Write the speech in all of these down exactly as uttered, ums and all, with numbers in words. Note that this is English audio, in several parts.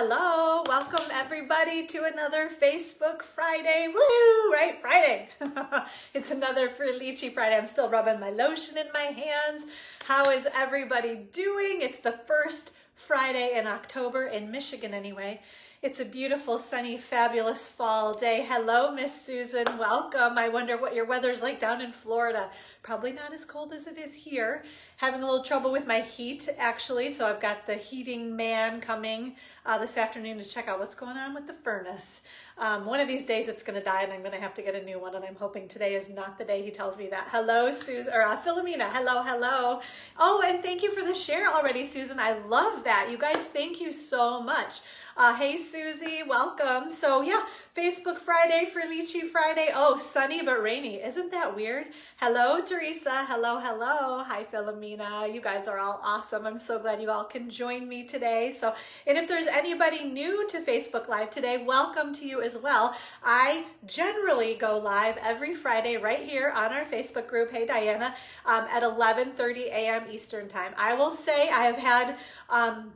Hello, welcome everybody to another Facebook Friday. Woohoo, right? Friday. It's another Frillici Friday. I'm still rubbing my lotion in my hands. How is everybody doing? It's the first Friday in October, in Michigan anyway. It's a beautiful, sunny, fabulous fall day. Hello, Miss Susan, welcome. I wonder what your weather's like down in Florida. Probably not as cold as it is here. Having a little trouble with my heat, actually, so I've got the heating man coming uh, this afternoon to check out what's going on with the furnace. Um, one of these days it's gonna die and I'm gonna have to get a new one, and I'm hoping today is not the day he tells me that. Hello, Susan, or uh, Philomena, hello, hello. Oh, and thank you for the share already, Susan. I love that. You guys, thank you so much. Uh, hey, Susie, welcome. So yeah, Facebook Friday, Frillici Friday. Oh, sunny but rainy. Isn't that weird? Hello, Teresa. Hello, hello. Hi, Philomena. You guys are all awesome. I'm so glad you all can join me today. So, and if there's anybody new to Facebook Live today, welcome to you as well. I generally go live every Friday right here on our Facebook group, Hey Diana, um, at eleven thirty a m Eastern Time. I will say I have had um,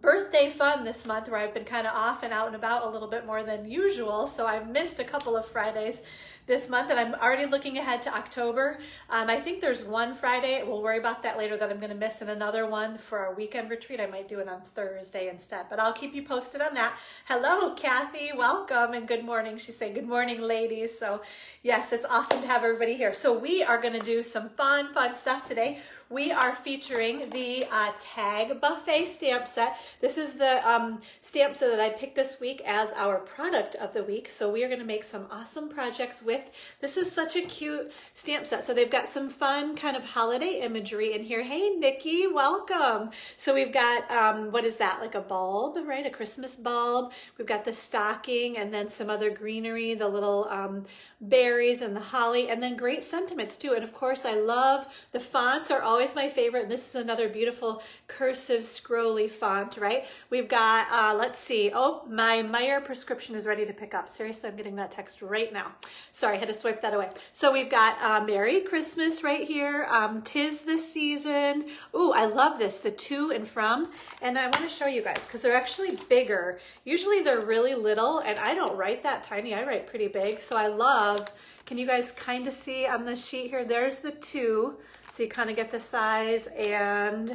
birthday fun this month where I've been kind of off and out and about a little bit more than usual, so I've missed a couple of Fridays this month, and I'm already looking ahead to October. Um, I think there's one Friday, we'll worry about that later, that I'm gonna miss, and another one for our weekend retreat. I might do it on Thursday instead, but I'll keep you posted on that. Hello, Kathy, welcome, and good morning. She's saying, good morning, ladies. So yes, it's awesome to have everybody here. So we are gonna do some fun, fun stuff today. We are featuring the uh, Tag Buffet stamp set. This is the um, stamp set that I picked this week as our product of the week. So we are gonna make some awesome projects with This is such a cute stamp set. So they've got some fun kind of holiday imagery in here. Hey, Nikki, welcome. So we've got, um, what is that? Like a bulb, right? A Christmas bulb. We've got the stocking and then some other greenery, the little um, berries and the holly, and then great sentiments too. And of course, I love the fonts are always my favorite. This is another beautiful cursive scrolly font, right? We've got, uh, let's see. Oh, my Meyer prescription is ready to pick up. Seriously, I'm getting that text right now. So Sorry, I had to swipe that away. So we've got uh, Merry Christmas right here. Um, Tis the Season. Ooh, I love this, the to and from. And I wanna show you guys, because they're actually bigger. Usually they're really little, and I don't write that tiny, I write pretty big. So I love, can you guys kind of see on the sheet here? There's the to, so you kind of get the size, and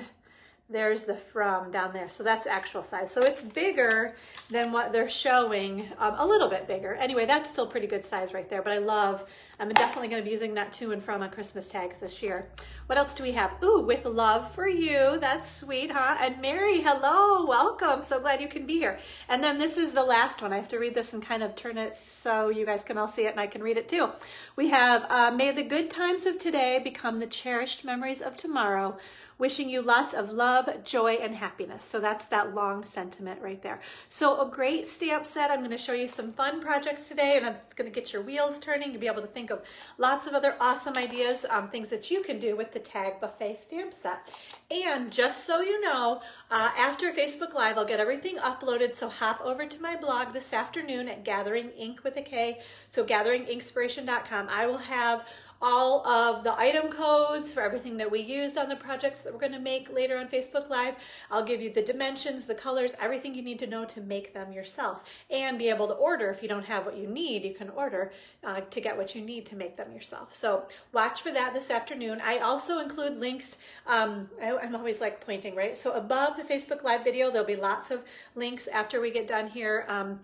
there's the from down there. So that's actual size. So it's bigger than what they're showing, um, a little bit bigger. Anyway, that's still pretty good size right there, but I love, I'm definitely gonna be using that to and from on Christmas tags this year. What else do we have? Ooh, with love for you. That's sweet, huh? And Mary, hello, welcome. So glad you can be here. And then this is the last one. I have to read this and kind of turn it so you guys can all see it and I can read it too. We have, uh, may the good times of today become the cherished memories of tomorrow. Wishing you lots of love, joy, and happiness. So that's that long sentiment right there. So a great stamp set. I'm gonna show you some fun projects today, and I'm gonna get your wheels turning to be able to think of lots of other awesome ideas, um, things that you can do with the Tag Buffet stamp set. And just so you know, uh, after Facebook Live, I'll get everything uploaded, so hop over to my blog this afternoon at Gathering Ink with a K, so gathering inkspiration dot com. I will have all of the item codes for everything that we used on the projects that we're gonna make later on Facebook Live. I'll give you the dimensions, the colors, everything you need to know to make them yourself and be able to order. If you don't have what you need, you can order uh, to get what you need to make them yourself. So watch for that this afternoon. I also include links, um, I, I'm always like pointing, right? So above the Facebook Live video, there'll be lots of links after we get done here um,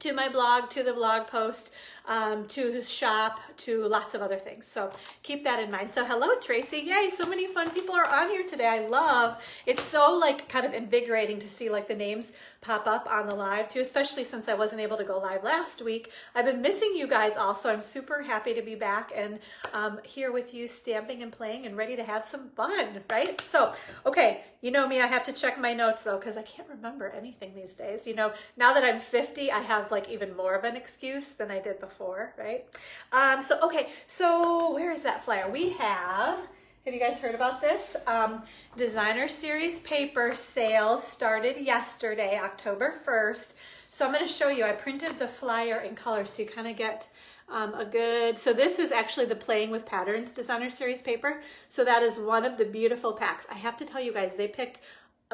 to my blog, to the blog post, um, to his shop, to lots of other things. So keep that in mind. So hello, Tracy. Yay, so many fun people are on here today. I love, it's so like kind of invigorating to see like the names pop up on the live too, especially since I wasn't able to go live last week. I've been missing you guys all, so I'm super happy to be back and um, here with you stamping and playing and ready to have some fun, right? So, okay, you know me, I have to check my notes though, because I can't remember anything these days. You know, now that I'm fifty, I have like even more of an excuse than I did before. Before, right? Um, so, okay, so where is that flyer? We have, have you guys heard about this? Um, Designer Series paper sales started yesterday, October first. So I'm gonna show you, I printed the flyer in color so you kind of get um, a good, so this is actually the Playing With Patterns Designer Series paper. So that is one of the beautiful packs. I have to tell you guys, they picked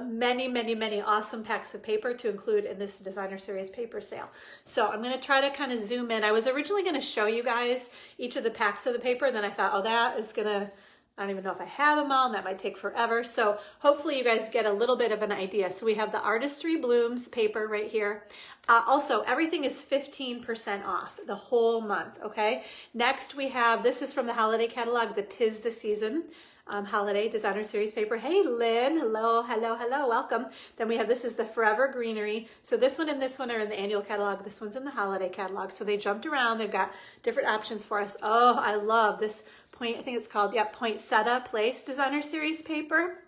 many, many, many awesome packs of paper to include in this Designer Series paper sale. So I'm gonna try to kind of zoom in. I was originally gonna show you guys each of the packs of the paper, and then I thought, oh, that is gonna, I don't even know if I have them all, and that might take forever. So hopefully you guys get a little bit of an idea. So we have the Artistry Blooms paper right here. Uh, also, everything is fifteen percent off the whole month, okay? Next we have, this is from the holiday catalog, the Tis the Season Um, holiday Designer Series paper. Hey Lynn, hello, hello, hello, welcome. Then we have, this is the Forever Greenery. So this one and this one are in the annual catalog. This one's in the holiday catalog. So they jumped around. They've got different options for us. Oh, I love this point. I think it's called, yeah, Poinsettia Place Designer Series paper.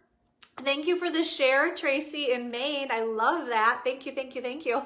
Thank you for the share, Tracy in Maine. I love that. Thank you, thank you, thank you.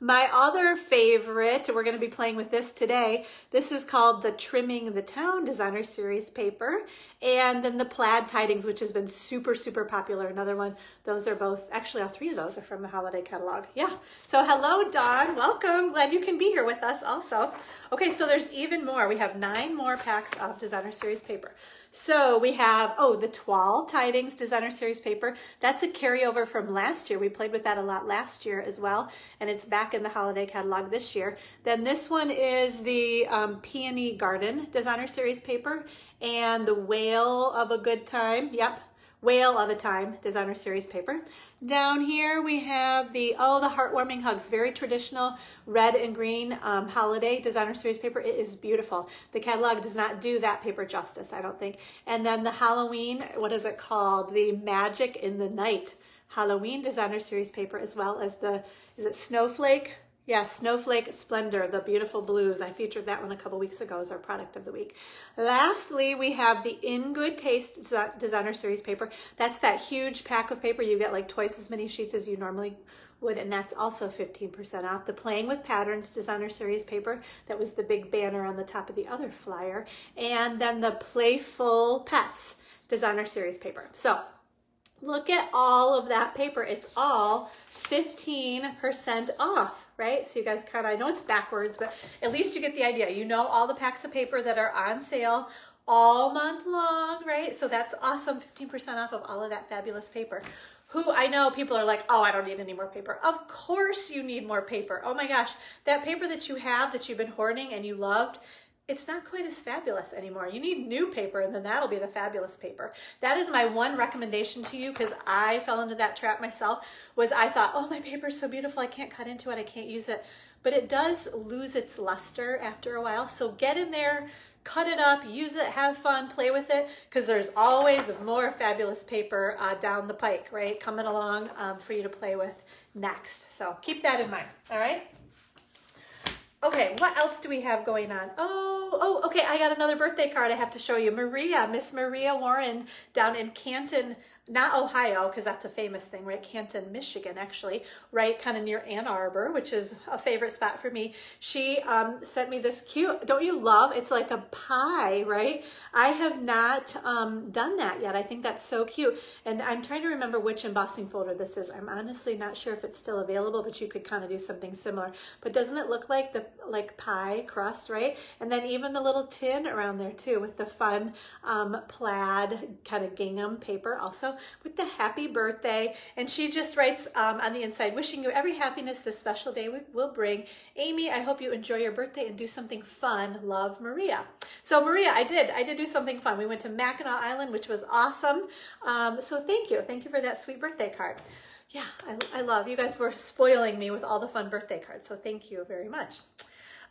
My other favorite, we're going to be playing with this today, this is called the Trimming the Town Designer Series paper, and then the Plaid Tidings, which has been super, super popular, another one. Those are both, actually all three of those are from the holiday catalog, yeah. So hello, Dawn, welcome, glad you can be here with us also. Okay, so there's even more. We have nine more packs of Designer Series paper. So we have, oh, the Plaid Tidings Designer Series paper. That's a carryover from last year. We played with that a lot last year as well, and it's back in the holiday catalog this year. Then this one is the um, Peony Garden Designer Series paper and the Whale of a Good Time. Yep. Whale of a Time Designer Series paper. Down here we have the, oh, the Heartwarming Hugs, very traditional red and green um, holiday Designer Series paper. It is beautiful. The catalog does not do that paper justice, I don't think. And then the Halloween, what is it called? The Magic in the Night Halloween Designer Series paper, as well as the, is it Snowflake? Yeah, Snowflake Splendor, the beautiful blues. I featured that one a couple weeks ago as our product of the week. Lastly, we have the In Good Taste Designer Series paper. That's that huge pack of paper. You get like twice as many sheets as you normally would, and that's also fifteen percent off. The Playing With Patterns Designer Series paper, that was the big banner on the top of the other flyer. And then the Playful Pets Designer Series paper. So look at all of that paper. It's all fifteen percent off, right? So you guys kind of, I know it's backwards, but at least you get the idea. You know all the packs of paper that are on sale all month long, right? So that's awesome, fifteen percent off of all of that fabulous paper. Who, I know people are like, oh, I don't need any more paper. Of course you need more paper. Oh my gosh, that paper that you have, that you've been hoarding and you loved, it's not quite as fabulous anymore. You need new paper, and then that'll be the fabulous paper. That is my one recommendation to you, because I fell into that trap myself, was I thought, oh, my paper's so beautiful, I can't cut into it, I can't use it. But it does lose its luster after a while, so get in there, cut it up, use it, have fun, play with it, because there's always more fabulous paper uh, down the pike, right, coming along um, for you to play with next. So keep that in mind, all right? Okay, what else do we have going on? Oh, oh, okay, I got another birthday card I have to show you. Maria, Miss Maria Warren down in Canton, not Ohio, because that's a famous thing, right? Canton, Michigan, actually, right kind of near Ann Arbor, which is a favorite spot for me. She um, sent me this cute, don't you love? It's like a pie, right? I have not um, done that yet. I think that's so cute. And I'm trying to remember which embossing folder this is. I'm honestly not sure if it's still available, but you could kind of do something similar. But doesn't it look like the like pie crust, right? And then even the little tin around there too, with the fun um, plaid kind of gingham paper also, with the happy birthday. And she just writes um, on the inside, wishing you every happiness this special day will bring. Amy, I hope you enjoy your birthday and do something fun. Love, Maria. So Maria, I did, I did do something fun. We went to Mackinac Island, which was awesome. Um, so thank you, thank you for that sweet birthday card. Yeah, I, I love, you guys were spoiling me with all the fun birthday cards, so thank you very much.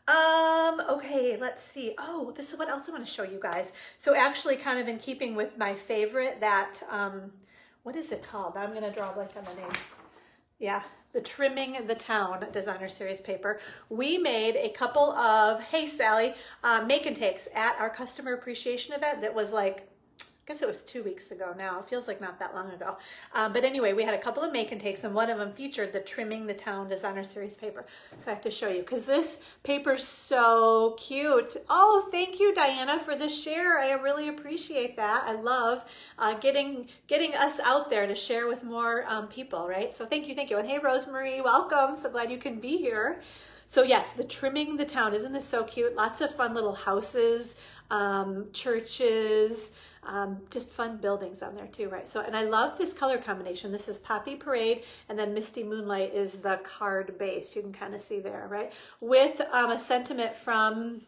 Um, okay, let's see. Oh, this is what else I want to show you guys. So actually kind of in keeping with my favorite, that, um, what is it called? I'm going to draw a blank on the name. Yeah, the Trimming the Town Designer Series paper. We made a couple of, hey Sally, uh, make and takes at our customer appreciation event that was like, I guess it was two weeks ago now. It feels like not that long ago. Um, but anyway, we had a couple of make and takes, and one of them featured the Trimming the Town Designer Series paper. So I have to show you, because this paper's so cute. Oh, thank you, Diana, for the share. I really appreciate that. I love uh, getting getting us out there to share with more um, people, right? So thank you, thank you. And hey, Rosemary, welcome. So glad you can be here. So yes, the Trimming the Town. Isn't this so cute? Lots of fun little houses, um, churches, um, just fun buildings on there too, right? So, and I love this color combination. This is Poppy Parade, and then Misty Moonlight is the card base. You can kind of see there, right? With um, a sentiment from,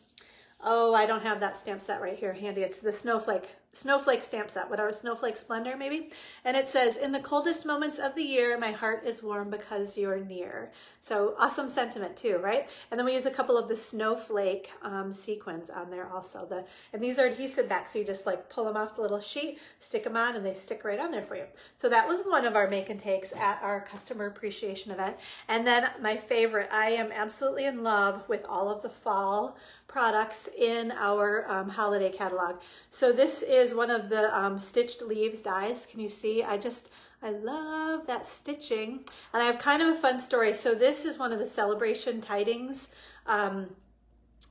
oh, I don't have that stamp set right here handy. It's the Snowflake Snowflake stamp set, whatever, Snowflake Splendor maybe. And it says, in the coldest moments of the year, my heart is warm because you're near. So awesome sentiment too, right? And then we use a couple of the snowflake um, sequins on there also. The, and these are adhesive backs, so you just like pull them off the little sheet, stick them on, and they stick right on there for you. So that was one of our make and takes at our customer appreciation event. And then my favorite, I am absolutely in love with all of the fall products in our um, holiday catalog. So this is one of the um, stitched leaves dies. Can you see? I just, I love that stitching. And I have kind of a fun story. So this is one of the Celebration Tidings um,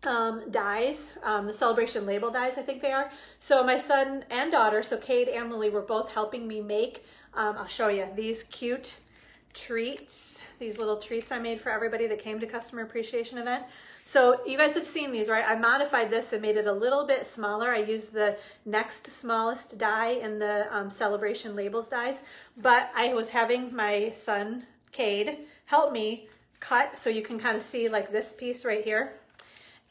um, dies, um, the Celebration Label dies, I think they are. So my son and daughter, so Cade and Lily, were both helping me make, um, I'll show you, these cute treats, these little treats I made for everybody that came to customer appreciation event. So you guys have seen these, right? I modified this and made it a little bit smaller. I used the next smallest die in the um, Celebration Labels dies, but I was having my son, Cade, help me cut, so you can kind of see like this piece right here,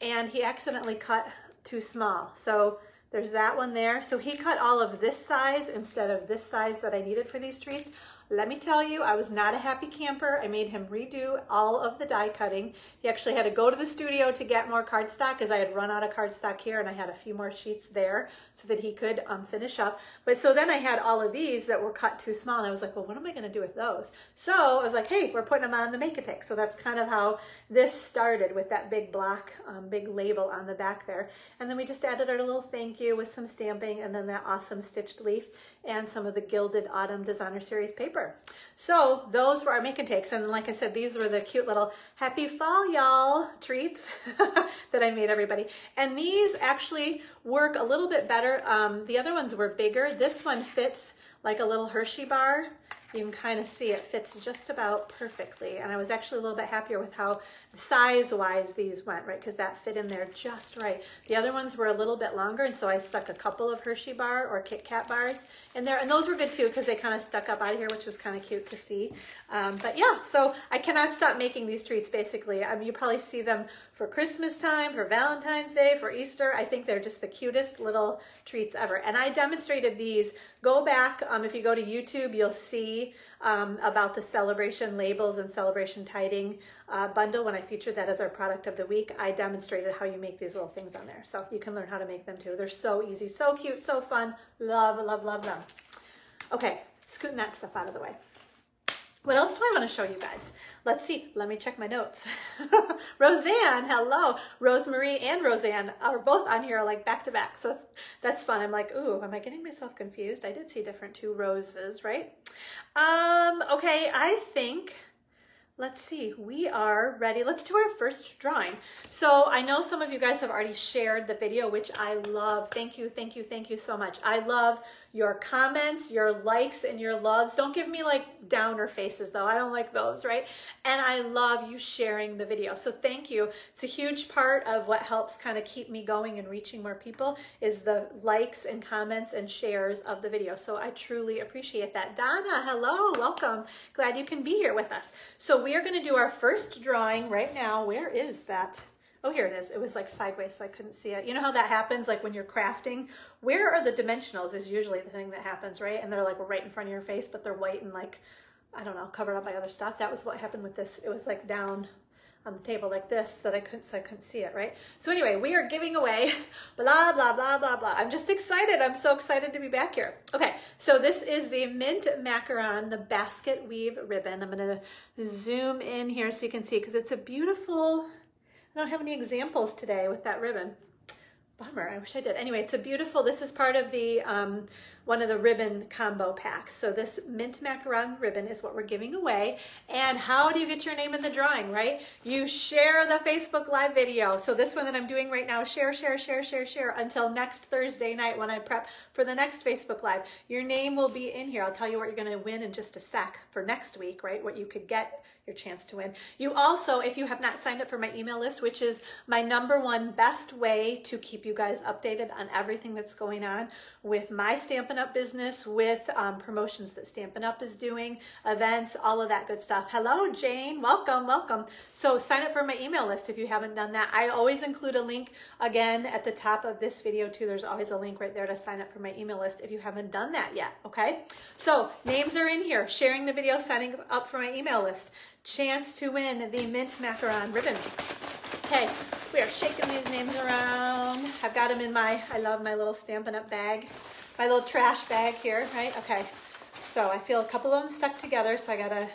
and he accidentally cut too small. So there's that one there. So he cut all of this size instead of this size that I needed for these treats. Let me tell you, I was not a happy camper. I made him redo all of the die cutting. He actually had to go to the studio to get more cardstock, as I had run out of cardstock here, and I had a few more sheets there so that he could um, finish up. But so then I had all of these that were cut too small, and I was like, well, what am I gonna do with those? So I was like, hey, we're putting them on the Make-A-Take. So that's kind of how this started, with that big block, um, big label on the back there. And then we just added our little thank you with some stamping, and then that awesome stitched leaf and some of the Gilded Autumn Designer Series paper. So those were our make and takes. And like I said, these were the cute little happy fall y'all treats that I made everybody. And these actually work a little bit better. Um, the other ones were bigger. This one fits like a little Hershey bar. You can kind of see it fits just about perfectly. And I was actually a little bit happier with how size-wise these went, right? Because that fit in there just right. The other ones were a little bit longer, and so I stuck a couple of Hershey bar or Kit Kat bars in there. And those were good too, because they kind of stuck up out of here, which was kind of cute to see. Um, but yeah, so I cannot stop making these treats basically. I mean, you probably see them for Christmas time, for Valentine's Day, for Easter. I think they're just the cutest little treats ever. And I demonstrated these. Go back, um, if you go to YouTube, you'll see Um, about the Celebration Labels and Celebration Tiding uh, bundle. When I featured that as our product of the week, I demonstrated how you make these little things on there. So you can learn how to make them too. They're so easy, so cute, so fun. Love, love, love them. Okay, scooting that stuff out of the way. What else do I want to show you guys? Let's see. Let me check my notes. Roseanne, hello. Rosemarie and Roseanne are both on here like back to back. So that's, that's fun. I'm like, ooh, am I getting myself confused? I did see different two roses, right? Um, okay, I think... Let's see, we are ready. Let's do our first drawing. So I know some of you guys have already shared the video, which I love. Thank you, thank you, thank you so much. I love your comments, your likes, and your loves. Don't give me like downer faces though. I don't like those, right? And I love you sharing the video. So thank you. It's a huge part of what helps kind of keep me going and reaching more people, is the likes and comments and shares of the video. So I truly appreciate that. Donna, hello, welcome. Glad you can be here with us. So we are going to do our first drawing right now. Where is that? Oh, here it is. It was like sideways, so I couldn't see it. You know how that happens, like when you're crafting? Where are the dimensionals is usually the thing that happens, right? And they're like right in front of your face, but they're white and like, I don't know, covered up by other stuff. That was what happened with this. It was like down on the table like this, that I couldn't, so I couldn't see it, right? So anyway, we are giving away blah, blah, blah, blah, blah. I'm just excited. I'm so excited to be back here. Okay, so this is the Mint Macaron, the Basket Weave Ribbon. I'm gonna zoom in here so you can see, because it's a beautiful, I don't have any examples today with that ribbon. Bummer, I wish I did. Anyway, it's a beautiful, this is part of the um, one of the ribbon combo packs. So this Mint Macaron ribbon is what we're giving away. And how do you get your name in the drawing, right? You share the Facebook Live video. So this one that I'm doing right now, share, share, share, share, share until next Thursday night when I prep for the next Facebook Live. Your name will be in here. I'll tell you what you're gonna win in just a sec for next week, right? What you could get, your chance to win. You also, if you have not signed up for my email list, which is my number one best way to keep you guys updated on everything that's going on with my Stampin' Up business, with um, promotions that Stampin' Up is doing, events, all of that good stuff. Hello, Jane, welcome, welcome. So sign up for my email list if you haven't done that. I always include a link, again, at the top of this video too. There's always a link right there to sign up for my email list if you haven't done that yet, okay? So names are in here, sharing the video, signing up for my email list. Chance to win the Mint Macaron ribbon. Okay, we are shaking these names around. I've got them in my, I love my little Stampin' Up bag, my little trash bag here, right? Okay, so I feel a couple of them stuck together, so I gotta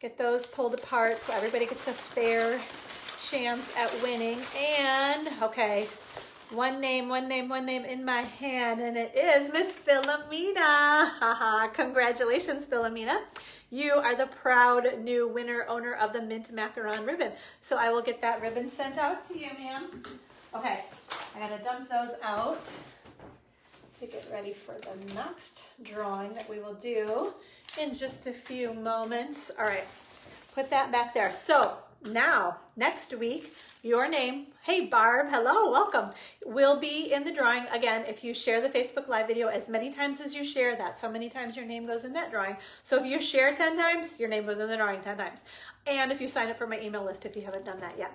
get those pulled apart so everybody gets a fair chance at winning. And, okay, one name, one name, one name in my hand, and it is Miss Philomena. Haha, congratulations, Philomena. You are the proud new winner, owner of the Mint Macaron ribbon. So I will get that ribbon sent out to you, ma'am. Okay, I gotta dump those out to get ready for the next drawing that we will do in just a few moments. All right, put that back there. So now, next week, your name, hey Barb, hello, welcome, will be in the drawing. Again, if you share the Facebook Live video as many times as you share, that's how many times your name goes in that drawing. So if you share ten times, your name goes in the drawing ten times. And if you sign up for my email list, if you haven't done that yet.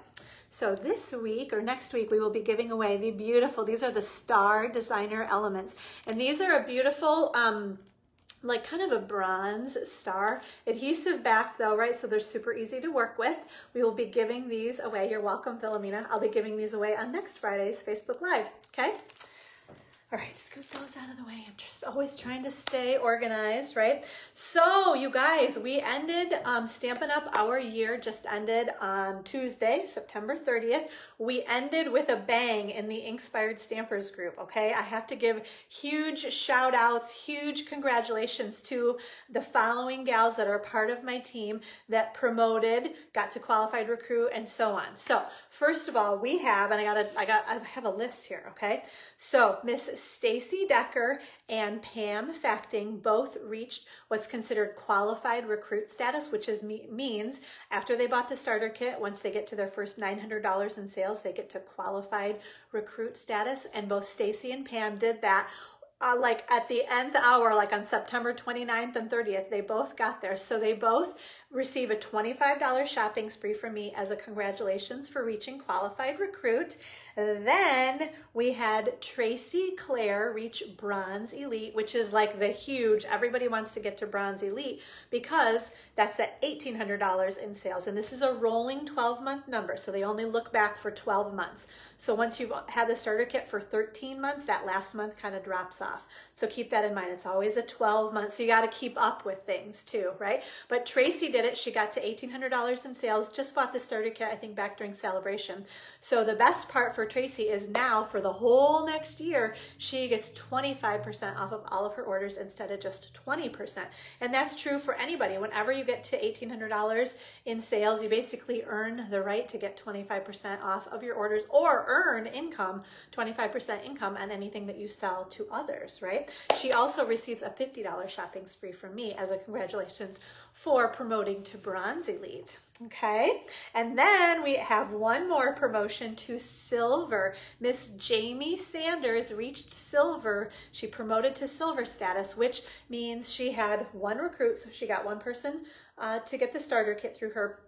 So this week or next week, we will be giving away the beautiful, these are the Star Designer Elements. And these are a beautiful, um, like kind of a bronze star, adhesive back though, right? So they're super easy to work with. We will be giving these away. You're welcome, Philomena. I'll be giving these away on next Friday's Facebook Live, okay? All right, scoot those out of the way. I'm just always trying to stay organized, right? So you guys, we ended um, Stampin' Up! Our year just ended on Tuesday, September thirtieth. We ended with a bang in the Inkspired Stampers group, okay? I have to give huge shout outs, huge congratulations to the following gals that are part of my team that promoted, got to qualified recruit, and so on. So first of all, we have, and I, gotta, I, got, I have a list here, okay? So Miss Stacy Decker and Pam Facting both reached what's considered qualified recruit status, which is means after they bought the starter kit, once they get to their first nine hundred dollars in sales, they get to qualified recruit status. And both Stacy and Pam did that. Uh, like at the nth hour, like on September twenty-ninth and thirtieth, they both got there. So they both receive a twenty-five dollar shopping spree from me as a congratulations for reaching qualified recruit. Then we had Tracy Claire reach Bronze Elite, which is like the huge, everybody wants to get to Bronze Elite because that's at eighteen hundred dollars in sales. And this is a rolling twelve month number. So they only look back for twelve months. So once you've had the starter kit for thirteen months, that last month kind of drops off. So keep that in mind. It's always a twelve month. So you got to keep up with things too, right? But Tracy did it. She got to eighteen hundred dollars in sales, just bought the starter kit, I think back during celebration. So the best part for Tracy is now for the whole next year, she gets twenty-five percent off of all of her orders instead of just twenty percent. And that's true for anybody. Whenever you get to eighteen hundred dollars in sales, you basically earn the right to get twenty-five percent off of your orders or earn income, twenty-five percent income on anything that you sell to others, right? She also receives a fifty dollar shopping spree from me as a congratulations for promoting to Bronze Elite. Okay, and then we have one more promotion to silver. Miss Jamie Sanders reached silver. She promoted to silver status, which means she had one recruit, so she got one person uh, to get the starter kit through her,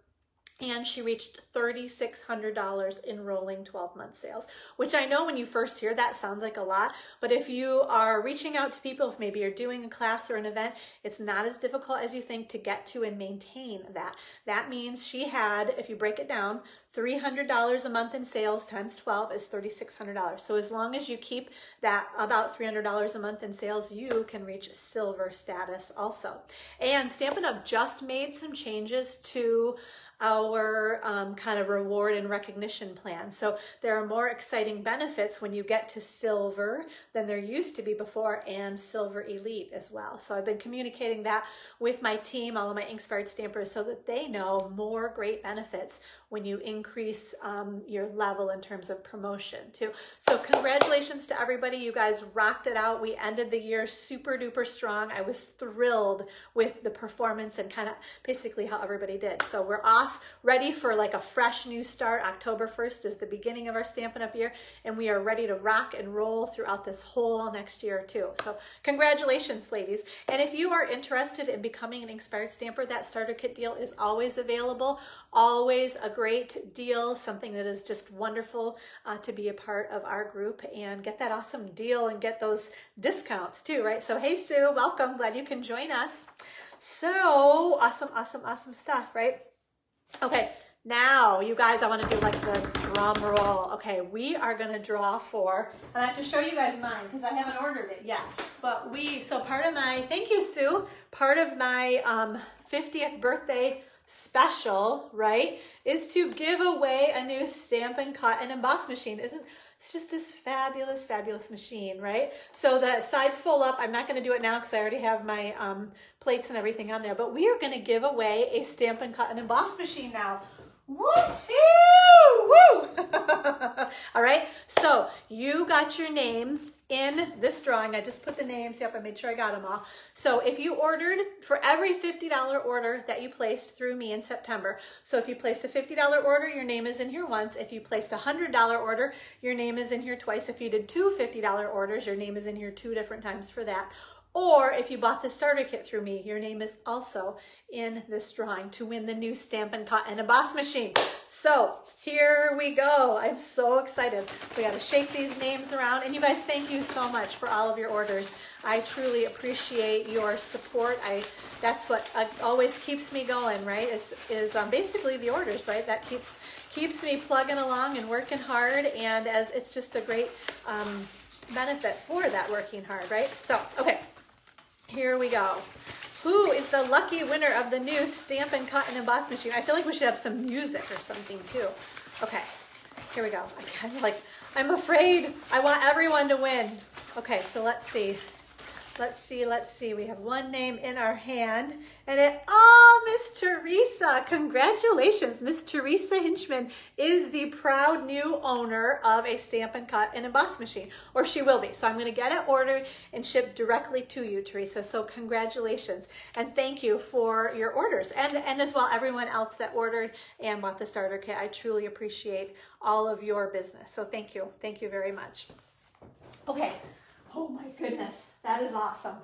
and she reached thirty-six hundred dollars in rolling twelve month sales, which I know when you first hear that sounds like a lot, but if you are reaching out to people, if maybe you're doing a class or an event, it's not as difficult as you think to get to and maintain that. That means she had, if you break it down, three hundred dollars a month in sales times twelve is thirty-six hundred dollars. So as long as you keep that about three hundred dollars a month in sales, you can reach silver status also. And Stampin' Up! Just made some changes to our um, kind of reward and recognition plan. So there are more exciting benefits when you get to silver than there used to be before, and silver elite as well. So I've been communicating that with my team, all of my Inkspired Stampers, so that they know more great benefits when you increase um, your level in terms of promotion too. So congratulations to everybody. You guys rocked it out. We ended the year super duper strong. I was thrilled with the performance and kind of basically how everybody did. So we're off ready for like a fresh new start. October first is the beginning of our Stampin' Up! Year, and we are ready to rock and roll throughout this whole next year too. So congratulations, ladies. And if you are interested in becoming an Inkspired Stamper, that starter kit deal is always available, always a great deal, something that is just wonderful uh, to be a part of our group and get that awesome deal and get those discounts too, right? So hey, Sue, welcome. Glad you can join us. So awesome, awesome, awesome stuff, right? Okay, now you guys, I want to do like the drum roll. Okay, we are going to draw for, and I have to show you guys mine because I haven't ordered it yet. But we, so part of my, thank you, Sue, part of my um, fiftieth birthday special, right, is to give away a new Stampin' Cut and Emboss Machine. Isn't It's just this fabulous, fabulous machine, right? So the side's full up. I'm not going to do it now because I already have my um, plates and everything on there. But we are going to give away a Stampin' Cut and Emboss Machine now. Woo-hoo! Woo! All right. So you got your name in this drawing. I just put the names. Yep, I made sure I got them all. So if you ordered, for every fifty dollar order that you placed through me in September, so if you placed a fifty dollar order, your name is in here once. If you placed a one hundred dollar order, your name is in here twice. If you did two fifty dollar orders, your name is in here two different times for that. Or if you bought the starter kit through me, your name is also in this drawing to win the new Stampin' Cut and Emboss Machine. So here we go. I'm so excited. We got to shake these names around. And you guys, thank you so much for all of your orders. I truly appreciate your support. I that's what uh, always keeps me going, right? Is is um, basically the orders, right? That keeps keeps me plugging along and working hard. And as it's just a great um, benefit for that working hard, right? So okay. Here we go. Who is the lucky winner of the new Stampin' Cut and Emboss Machine? I feel like we should have some music or something too. Okay, here we go. I kind of like, I'm afraid. I want everyone to win. Okay, so let's see. Let's see, let's see. We have one name in our hand, and it, oh, Miss Teresa. Congratulations. Miss Teresa Hinchman is the proud new owner of a Stampin' Cut and Emboss Machine, or she will be. So I'm going to get it ordered and shipped directly to you, Teresa. So congratulations, and thank you for your orders. And, and as well, everyone else that ordered and bought the starter kit, I truly appreciate all of your business. So thank you. Thank you very much. Okay. Oh my goodness, that is awesome.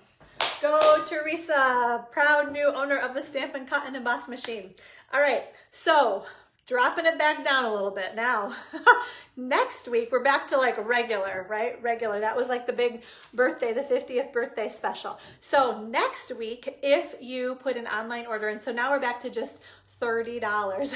Go Teresa, proud new owner of the Stampin' Cut and Emboss Machine. All right, so dropping it back down a little bit now. Next week, we're back to like regular, right? Regular, that was like the big birthday, the fiftieth birthday special. So next week, if you put an online order in, so now we're back to just thirty dollars.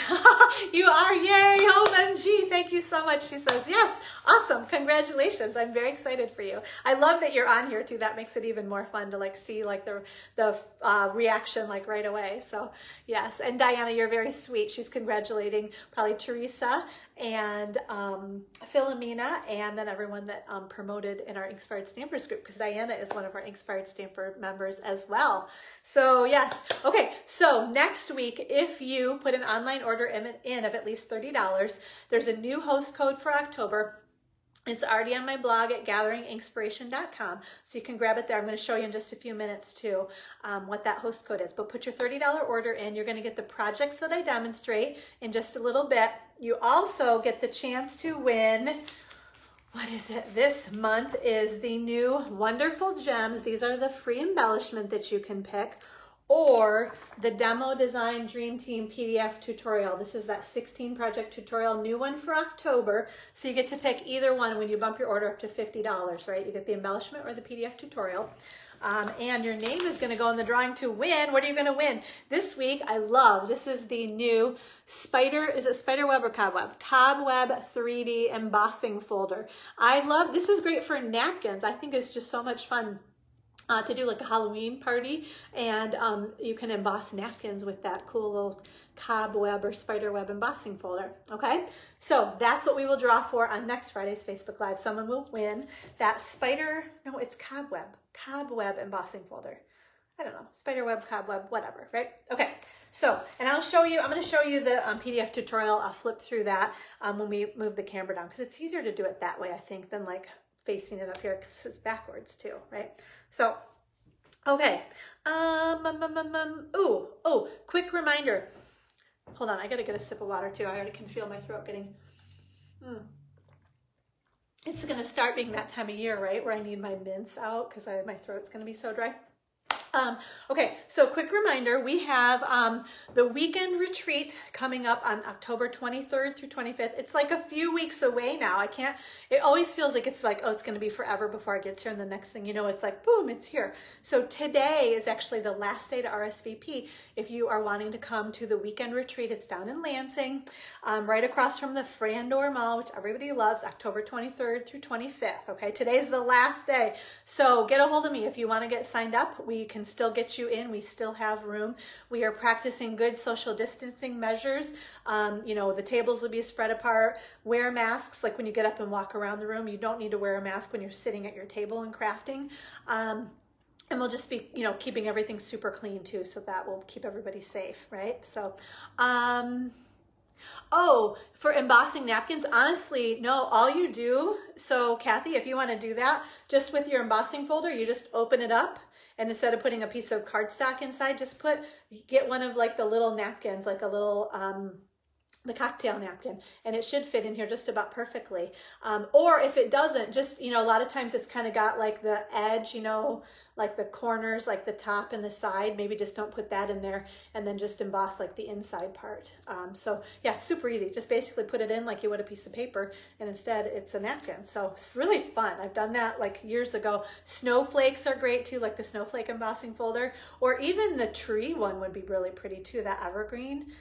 You are, yay, O M G, thank you so much. She says, yes, awesome, congratulations. I'm very excited for you. I love that you're on here too. That makes it even more fun to like see like the, the uh, reaction like right away. So yes, and Diana, you're very sweet. She's congratulating probably Teresa and um, Philomena, and then everyone that um, promoted in our Inkspired Stampers group, because Diana is one of our Inkspired Stamper members as well. So yes, okay, so next week, if you put an online order in of at least thirty dollars, there's a new host code for October. It's already on my blog at gathering inkspiration dot com, so you can grab it there. I'm going to show you in just a few minutes, too, um, what that host code is. But put your thirty dollar order in. You're going to get the projects that I demonstrate in just a little bit. You also get the chance to win... What is it? This month is the new Wonderful Gems. These are the free embellishment that you can pick, or the Demo Design Dream Team P D F tutorial. This is that sixteen project tutorial, new one for October. So you get to pick either one when you bump your order up to fifty dollars, right? You get the embellishment or the P D F tutorial. Um, and your name is gonna go in the drawing to win. What are you gonna win? This week, I love, this is the new spider, is it spider web or cobweb? Cobweb three D embossing folder. I love, this is great for napkins. I think it's just so much fun. Uh, to do like a Halloween party, and um, you can emboss napkins with that cool little cobweb or spiderweb embossing folder, okay? So that's what we will draw for on next Friday's Facebook Live. Someone will win that spider, no, it's cobweb, cobweb embossing folder. I don't know, spiderweb, cobweb, whatever, right? Okay, so, and I'll show you, I'm gonna show you the um, P D F tutorial. I'll flip through that um, when we move the camera down, because it's easier to do it that way, I think, than like facing it up here, because it's backwards too, right? So, okay, um, um, um, um, um ooh, oh, quick reminder. Hold on, I gotta get a sip of water too. I already can feel my throat getting, mm. It's gonna start being that time of year, right? Where I need my mints out, because my throat's gonna be so dry. Um, okay, so quick reminder, we have um, the weekend retreat coming up on October twenty-third through twenty-fifth. It's like a few weeks away now. I can't, it always feels like it's like, oh, it's going to be forever before it gets here. And the next thing you know, it's like, boom, it's here. So today is actually the last day to R S V P. If you are wanting to come to the weekend retreat, it's down in Lansing, um, right across from the Frandor Mall, which everybody loves, October twenty-third through twenty-fifth. Okay, today's the last day. So get a hold of me if you want to get signed up. We can still get you in. We still have room. We are practicing good social distancing measures. Um, you know, the tables will be spread apart. Wear masks. Like when you get up and walk around the room, you don't need to wear a mask when you're sitting at your table and crafting. Um, and we'll just be, you know, keeping everything super clean too. So that will keep everybody safe, right? So, um, oh, for embossing napkins, honestly, no, all you do, so Kathy, if you want to do that, just with your embossing folder, you just open it up. And instead of putting a piece of cardstock inside, just put, get one of like the little napkins, like a little, um, the cocktail napkin, and it should fit in here just about perfectly. Um, or if it doesn't, just, you know, a lot of times it's kind of got like the edge, you know, like the corners, like the top and the side, maybe just don't put that in there and then just emboss like the inside part. Um, so yeah, super easy. Just basically put it in like you would a piece of paper, and instead it's a napkin. So it's really fun. I've done that like years ago. Snowflakes are great too, like the snowflake embossing folder, or even the tree one would be really pretty too, that evergreen.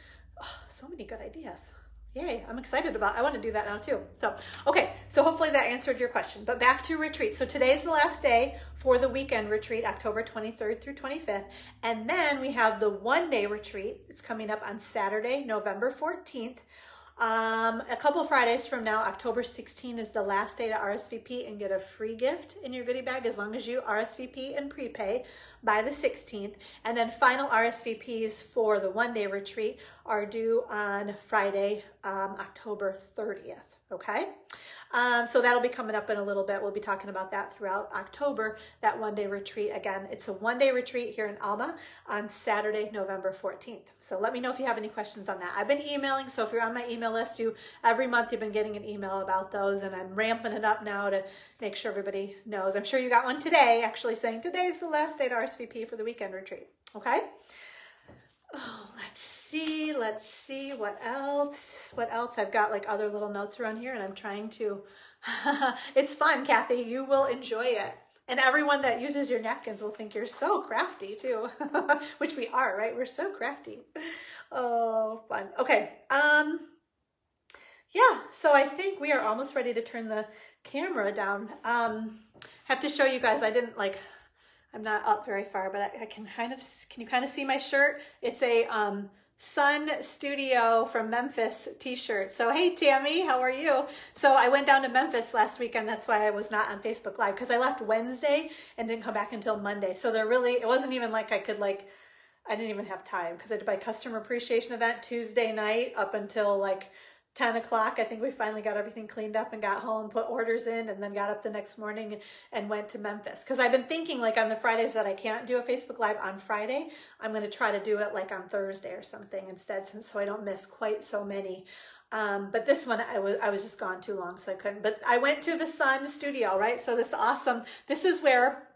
Oh, so many good ideas. Yay, I'm excited about, I want to do that now too. So, okay, so hopefully that answered your question, but back to retreat. So today's the last day for the weekend retreat, October twenty-third through twenty-fifth. And then we have the one day retreat. It's coming up on Saturday, November fourteenth. Um, a couple Fridays from now, October sixteenth is the last day to R S V P and get a free gift in your goodie bag as long as you R S V P and prepay by the sixteenth. And then final R S V Ps for the one-day retreat are due on Friday, um, October thirtieth, okay? Um, so that'll be coming up in a little bit. We'll be talking about that throughout October, that one-day retreat. Again, it's a one-day retreat here in Alma on Saturday, November fourteenth. So let me know if you have any questions on that. I've been emailing, so if you're on my email list, you every month you've been getting an email about those, and I'm ramping it up now to make sure everybody knows. I'm sure you got one today, actually saying today's the last day to R S V P for the weekend retreat, okay? Oh, let's see, let's see what else, what else. I've got like other little notes around here, and I'm trying to, it's fun, Kathy, you will enjoy it. And everyone that uses your napkins will think you're so crafty too, which we are, right? We're so crafty. Oh, fun. Okay, um, yeah, so I think we are almost ready to turn the camera down. Um, have to show you guys, I didn't like, I'm not up very far, but I, I can kind of, can you kind of see my shirt? It's a um, Sun Studio from Memphis t-shirt. So, hey, Tammy, how are you? So I went down to Memphis last weekend. That's why I was not on Facebook Live, because I left Wednesday and didn't come back until Monday. So there really, it wasn't even like I could like, I didn't even have time, because I did my customer appreciation event Tuesday night up until like ten o'clock. I think we finally got everything cleaned up and got home, put orders in, and then got up the next morning and went to Memphis. Because I've been thinking like on the Fridays that I can't do a Facebook Live on Friday, I'm going to try to do it like on Thursday or something instead, so I don't miss quite so many. Um, but this one, I was, I was just gone too long, so I couldn't. But I went to the Sun Studio, right? So this awesome, this is where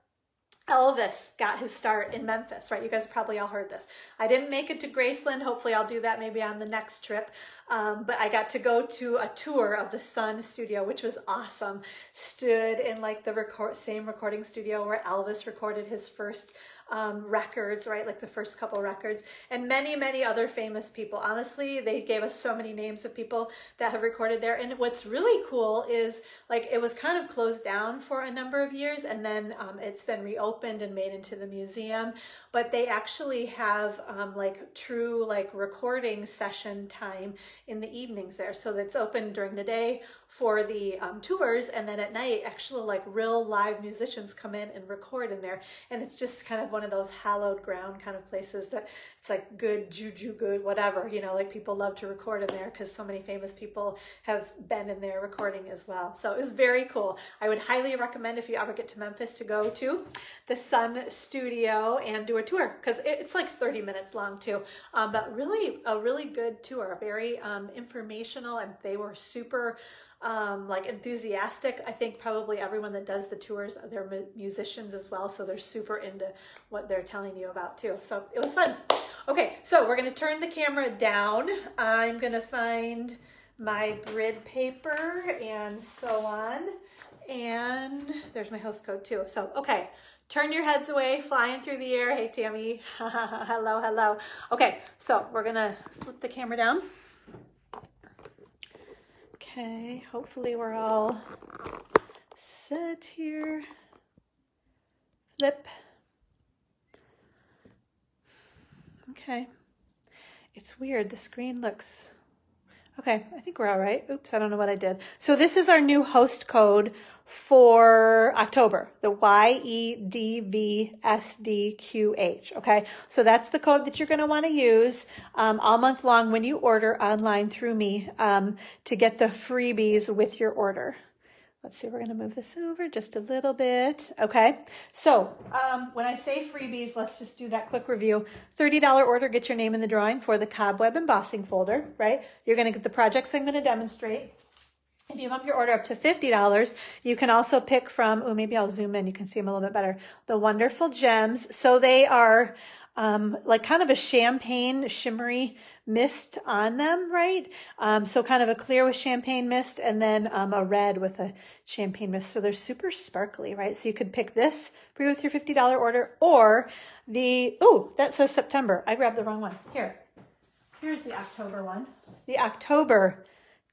Elvis got his start in Memphis, right? You guys probably all heard this. I didn't make it to Graceland. Hopefully I'll do that maybe on the next trip. Um, but I got to go to a tour of the Sun Studio, which was awesome. Stood in like the record, same recording studio where Elvis recorded his first um, records, right? Like the first couple records, and many, many other famous people. Honestly, they gave us so many names of people that have recorded there. And what's really cool is, like, it was kind of closed down for a number of years, and then um, it's been reopened and made into the museum. But they actually have um, like true like recording session time in the evenings there. So that's open during the day for the um, tours, and then at night actually like real live musicians come in and record in there. And it's just kind of one of those hallowed ground kind of places that it's like good juju, good whatever, you know, like people love to record in there because so many famous people have been in there recording as well. So it was very cool. I would highly recommend if you ever get to Memphis to go to the Sun Studio and do a tour, because it's like thirty minutes long too, um, but really a really good tour, very um, informational, and they were super Um, like enthusiastic. I think probably everyone that does the tours, they're mu musicians as well, so they're super into what they're telling you about too. So it was fun. Okay, so we're going to turn the camera down. I'm going to find my grid paper and so on. And there's my host code too. So, okay, turn your heads away, flying through the air. Hey, Tammy. Hello, hello. Okay, so we're going to flip the camera down. Okay, hopefully we're all set here. Flip. Okay. It's weird. The screen looks... Okay, I think we're all right. Oops, I don't know what I did. So this is our new host code for October, the Y E D V S D Q H, okay? So that's the code that you're gonna wanna use um, all month long when you order online through me um, to get the freebies with your order. Let's see, we're gonna move this over just a little bit, okay? So um, when I say freebies, let's just do that quick review. thirty dollar order, get your name in the drawing for the cobweb embossing folder, right? You're gonna get the projects I'm gonna demonstrate. If you bump your order up to fifty dollars, you can also pick from, oh, maybe I'll zoom in, you can see them a little bit better, the Wonderful Gems. So they are um, like kind of a champagne shimmery mist on them, right? Um, so kind of a clear with champagne mist, and then um, a red with a champagne mist. So they're super sparkly, right? So you could pick this free with your fifty dollar order, or the, oh, that says September. I grabbed the wrong one. Here, here's the October one. The October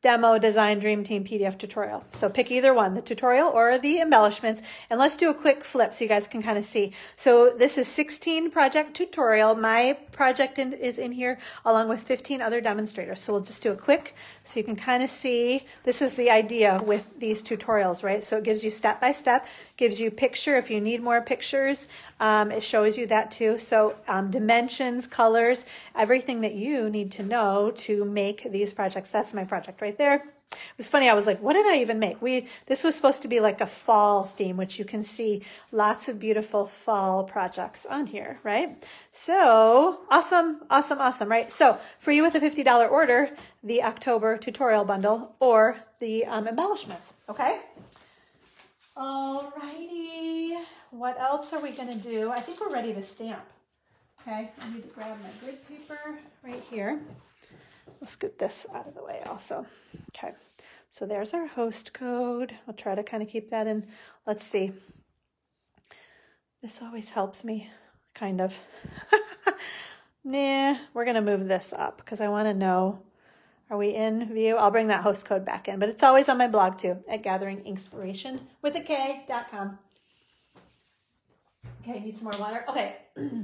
Demo Design Dream Team P D F tutorial. So pick either one, the tutorial or the embellishments. And let's do a quick flip so you guys can kind of see. So this is sixteen project tutorial. My project in, is in here along with fifteen other demonstrators. So we'll just do a quick so you can kind of see. This is the idea with these tutorials, right? So it gives you step by step, gives you picture if you need more pictures. Um, it shows you that too. So um, dimensions, colors, everything that you need to know to make these projects. That's my project, right? There. It was funny. I was like, what did I even make? We, this was supposed to be like a fall theme, which you can see lots of beautiful fall projects on here, right? So awesome, awesome, awesome, right? So for you with a fifty dollar order, the October tutorial bundle or the um, embellishments, okay? All righty. What else are we going to do? I think we're ready to stamp. Okay. I need to grab my grid paper right here. Let's get this out of the way also. Okay, so there's our host code. I'll try to kind of keep that in. Let's see. This always helps me, kind of. Nah, we're going to move this up because I want to know, are we in view? I'll bring that host code back in, but it's always on my blog too at gathering inkspiration with a K dot com. Okay, need some more water. Okay,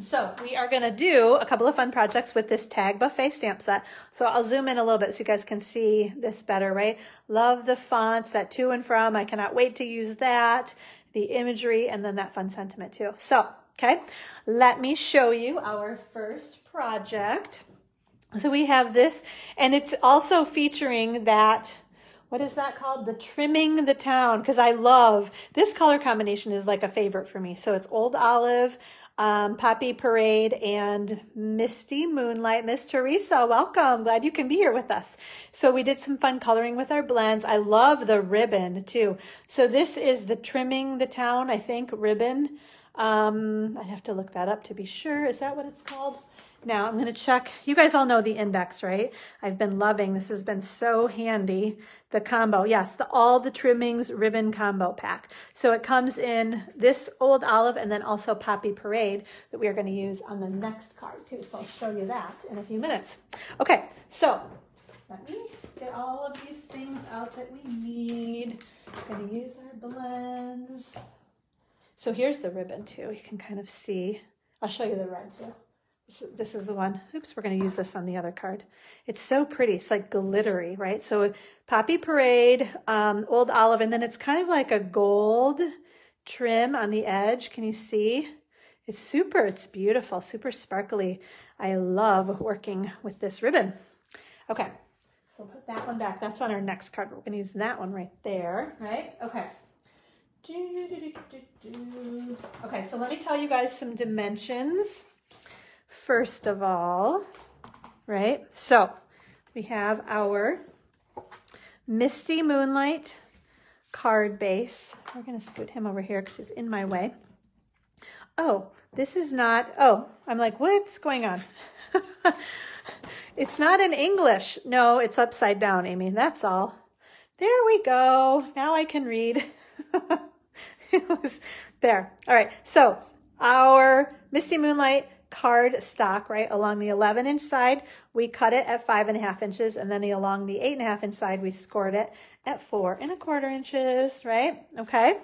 so we are going to do a couple of fun projects with this Tag Buffet stamp set. So I'll zoom in a little bit so you guys can see this better, right? Love the fonts, that to and from. I cannot wait to use that, the imagery, and then that fun sentiment too. So, okay, let me show you our first project. So we have this, and it's also featuring that... What is that called? The Trimming the Town, because I love, this color combination is like a favorite for me. So it's Old Olive, um, Poppy Parade, and Misty Moonlight. Miss Teresa, welcome. Glad you can be here with us. So we did some fun coloring with our blends. I love the ribbon too. So this is the Trimming the Town, I think, ribbon. Um, I'd have to look that up to be sure. Is that what it's called? Now I'm going to check, you guys all know the index, right? I've been loving, this has been so handy, the combo. Yes, the all the trimmings ribbon combo pack. So it comes in this Old Olive and then also Poppy Parade that we are going to use on the next card too. So I'll show you that in a few minutes. Okay, so let me get all of these things out that we need. I'm going to use our blends. So here's the ribbon too. You can kind of see. I'll show you the red too. This is the one. Oops, we're going to use this on the other card. It's so pretty. It's like glittery, right? So Poppy Parade, um, Old Olive, and then it's kind of like a gold trim on the edge. Can you see? It's super, it's beautiful, super sparkly. I love working with this ribbon. Okay, so put that one back. That's on our next card. We're going to use that one right there, right? Okay. Okay, so let me tell you guys some dimensions. First of all, right? So we have our Misty Moonlight card base. We're going to scoot him over here because he's in my way. Oh, this is not, oh, I'm like, what's going on? It's not in English. No, it's upside down, Amy. That's all. There we go. Now I can read. It was there. All right. So our Misty Moonlight card stock, right, along the eleven inch side, we cut it at five and a half inches, and then along the eight and a half inch side, we scored it at four and a quarter inches, right? Okay.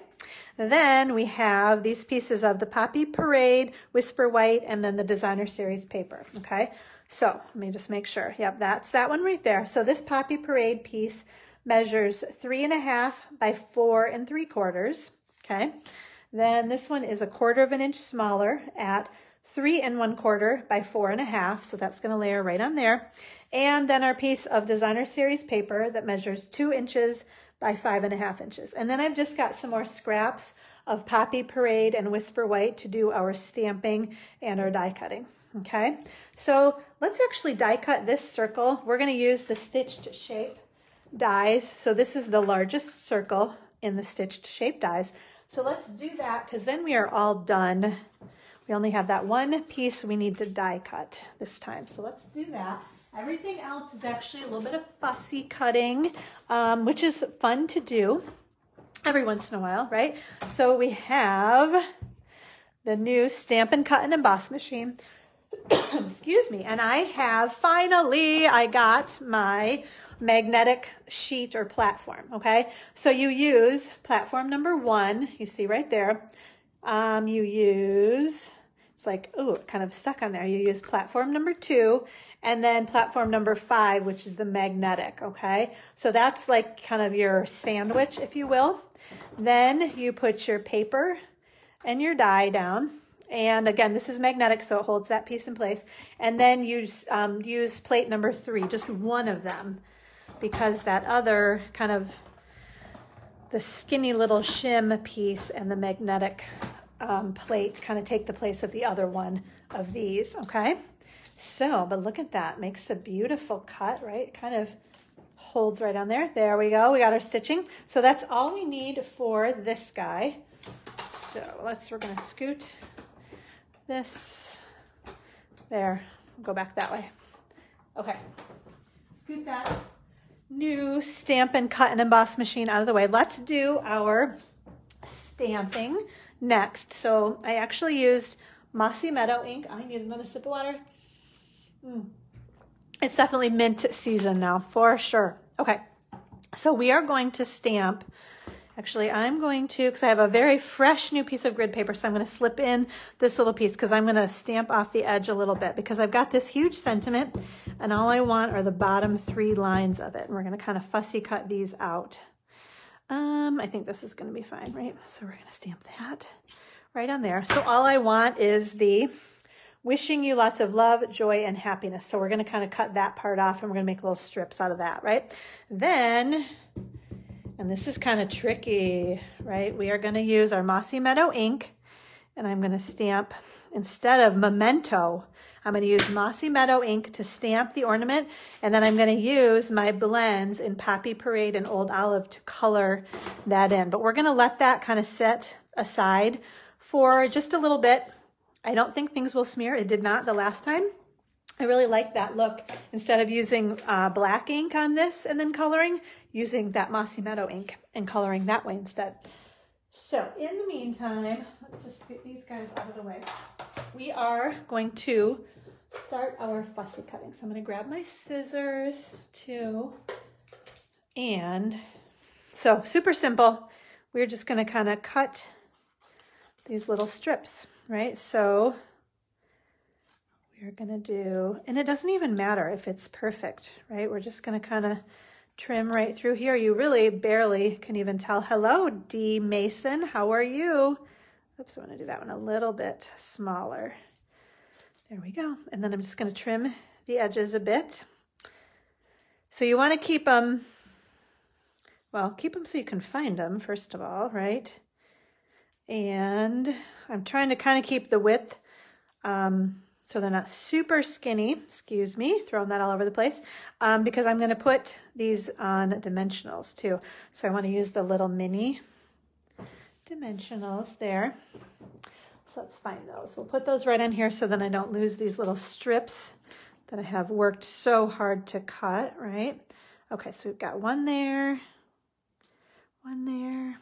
And then we have these pieces of the Poppy Parade, Whisper White, and then the Designer Series paper, okay? So let me just make sure. Yep, that's that one right there. So this Poppy Parade piece measures three and a half by four and three quarters, okay? Then this one is a quarter of an inch smaller at three and one quarter by four and a half. So that's going to layer right on there. And then our piece of Designer Series paper that measures two inches by five and a half inches. And then I've just got some more scraps of Poppy Parade and Whisper White to do our stamping and our die cutting. Okay. So let's actually die cut this circle. We're going to use the stitched shape dies. So this is the largest circle in the stitched shape dies. So let's do that because then we are all done. We only have that one piece we need to die cut this time. So let's do that. Everything else is actually a little bit of fussy cutting, um, which is fun to do every once in a while, right? So we have the new Stampin' Cut and Emboss Machine. Excuse me. And I have finally, I got my magnetic sheet or platform, okay? So you use platform number one, you see right there. Um, you use, it's like, oh, kind of stuck on there. You use platform number two and then platform number five, which is the magnetic, okay? So that's like kind of your sandwich, if you will. Then you put your paper and your die down. And again, this is magnetic, so it holds that piece in place. And then you um, use plate number three, just one of them, because that other kind of the skinny little shim piece and the magnetic um, plate kind of take the place of the other one of these, okay? So, but look at that. Makes a beautiful cut, right? Kind of holds right on there. There we go. We got our stitching. So that's all we need for this guy. So let's, we're going to scoot this. There. Go back that way. Okay. Scoot that new Stampin' Cut and Emboss Machine out of the way. Let's do our stamping next. So I actually used Mossy Meadow ink. I need another sip of water. Mm. It's definitely mint season now, for sure. Okay, so we are going to stamp. Actually, I'm going to, because I have a very fresh new piece of grid paper, so I'm going to slip in this little piece because I'm going to stamp off the edge a little bit because I've got this huge sentiment, and all I want are the bottom three lines of it. And we're going to kind of fussy cut these out. Um, I think this is going to be fine, right? So we're going to stamp that right on there. So all I want is the wishing you lots of love, joy, and happiness. So we're going to kind of cut that part off, and we're going to make little strips out of that, right? Then... and this is kind of tricky, right? We are going to use our Mossy Meadow ink, and I'm going to stamp, instead of Memento, I'm going to use Mossy Meadow ink to stamp the ornament, and then I'm going to use my blends in Poppy Parade and Old Olive to color that in. But we're going to let that kind of set aside for just a little bit. I don't think things will smear. It did not the last time. I really like that look. Instead of using uh, black ink on this and then coloring, using that Mossy Meadow ink and coloring that way instead. So in the meantime, let's just get these guys out of the way. We are going to start our fussy cutting. So I'm going to grab my scissors too. And so super simple. We're just going to kind of cut these little strips, right? So we're going to do, and it doesn't even matter if it's perfect, right? We're just going to kind of trim right through here. You really barely can even tell. Hello, D. Mason. How are you? Oops, I want to do that one a little bit smaller. There we go. And then I'm just going to trim the edges a bit. So you want to keep them, well, keep them so you can find them, first of all, right? And I'm trying to kind of keep the width um, so they're not super skinny, excuse me, throwing that all over the place, um, because I'm going to put these on dimensionals too. So I want to use the little mini dimensionals there. So let's find those. We'll put those right in here so then I don't lose these little strips that I have worked so hard to cut, right? Okay, so we've got one there, one there.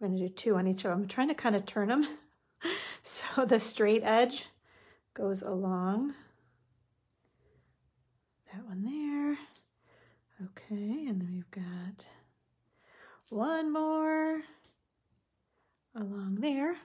We're going to do two on each of them. I'm trying to kind of turn them so the straight edge goes along that one there. Okay, and then we've got one more along there.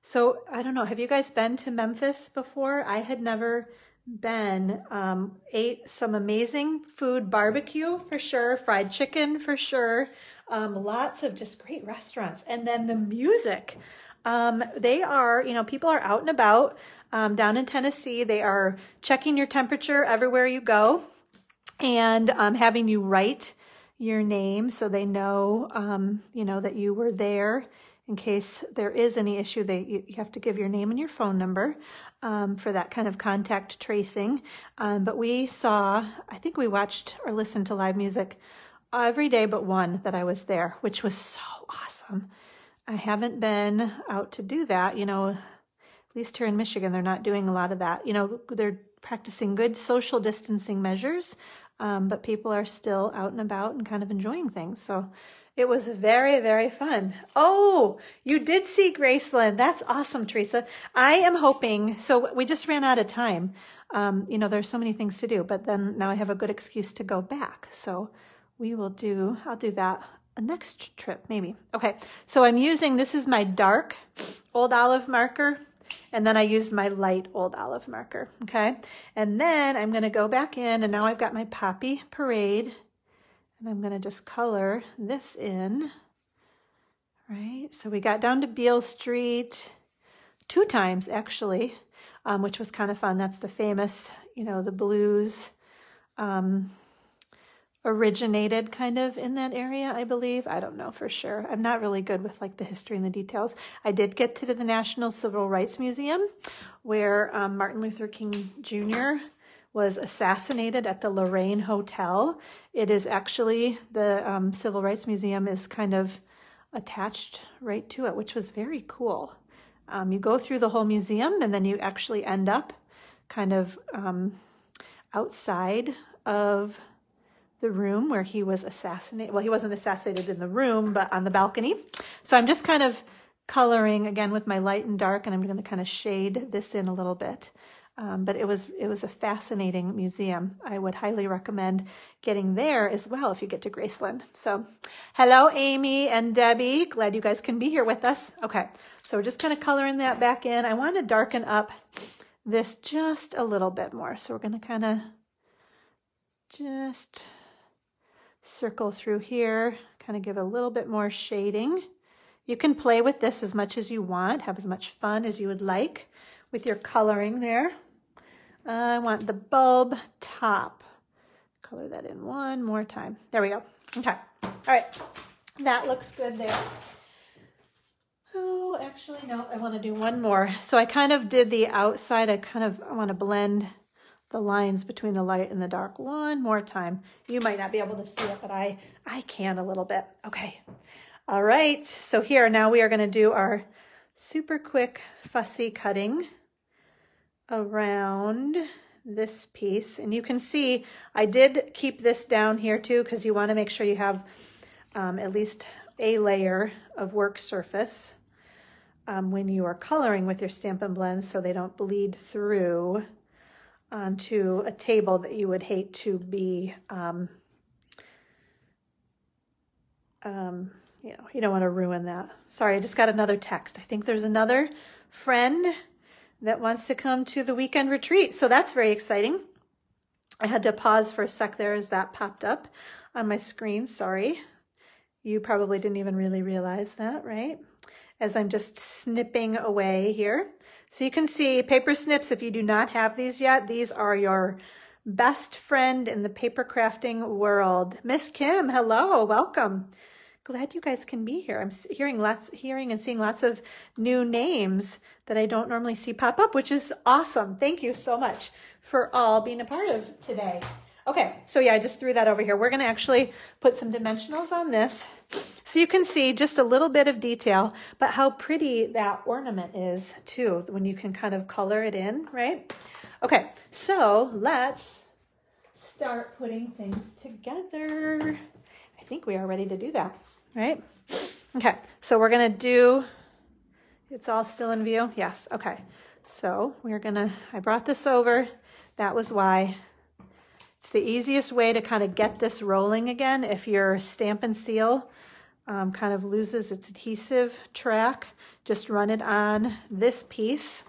So I don't know, have you guys been to Memphis before? I had never been. Um, ate some amazing food, barbecue for sure, fried chicken for sure, um, lots of just great restaurants. And then the music. Um, they are, you know, people are out and about um, down in Tennessee. They are checking your temperature everywhere you go and um, having you write your name so they know, um, you know, that you were there. In case there is any issue, they, you have to give your name and your phone number um, for that kind of contact tracing. Um, but we saw, I think we watched or listened to live music every day but one that I was there, which was so awesome. I haven't been out to do that, you know, at least here in Michigan, they're not doing a lot of that. You know, they're practicing good social distancing measures, um, but people are still out and about and kind of enjoying things. So it was very, very fun. Oh, you did see Graceland. That's awesome, Teresa. I am hoping, so we just ran out of time. Um, you know, there's so many things to do, but then now I have a good excuse to go back. So we will do, I'll do that. A next trip maybe. Okay, so I'm using, this is my dark Old Olive marker, and then I used my light Old Olive marker, okay? And then I'm gonna go back in, and now I've got my Poppy Parade, and I'm gonna just color this in, right? So we got down to Beale Street two times actually, um, which was kind of fun. That's the famous, you know, the blues, um, originated kind of in that area, I believe. I don't know for sure. I'm not really good with like the history and the details. I did get to the National Civil Rights Museum where um, Martin Luther King Junior was assassinated at the Lorraine Hotel. It is actually, the um, Civil Rights Museum is kind of attached right to it, which was very cool. Um, you go through the whole museum and then you actually end up kind of um, outside of the room where he was assassinated. Well, he wasn't assassinated in the room, but on the balcony. So I'm just kind of coloring again with my light and dark, and I'm going to kind of shade this in a little bit. Um, but it was it was a fascinating museum. I would highly recommend getting there as well if you get to Graceland. So hello, Amy and Debbie. Glad you guys can be here with us. Okay, so we're just kind of coloring that back in. I want to darken up this just a little bit more. So we're going to kind of just circle through here, kind of give a little bit more shading. You can play with this as much as you want, have as much fun as you would like with your coloring there. Uh, I want the bulb top. Color that in one more time. There we go. Okay. All right. That looks good there. Oh, actually, no, I want to do one more. So I kind of did the outside. I kind of I want to blend the lines between the light and the dark one more time. You might not be able to see it, but I, I can a little bit. Okay. All right. So here now we are going to do our super quick fussy cutting around this piece. And you can see I did keep this down here too, because you want to make sure you have um, at least a layer of work surface um, when you are coloring with your Stampin' Blends, so they don't bleed through onto a table that you would hate to be, um, um, you know, you don't want to ruin that. Sorry, I just got another text. I think there's another friend that wants to come to the weekend retreat. So that's very exciting. I had to pause for a sec there as that popped up on my screen. Sorry. You probably didn't even really realize that, right? As I'm just snipping away here. So you can see paper snips. If you do not have these yet, these are your best friend in the paper crafting world. Miss Kim, hello, welcome. Glad you guys can be here. I'm hearing lots, hearing and seeing lots of new names that I don't normally see pop up, which is awesome. Thank you so much for all being a part of today. Okay, so yeah, I just threw that over here. We're gonna actually put some dimensionals on this so you can see just a little bit of detail, but how pretty that ornament is too, when you can kind of color it in, right? Okay, so let's start putting things together. I think we are ready to do that. Right? Okay, so we're gonna do, it's all still in view? Yes, okay. So we're gonna, I brought this over, that was why. It's the easiest way to kind of get this rolling again if your stamp and seal um, kind of loses its adhesive track. Just run it on this piece.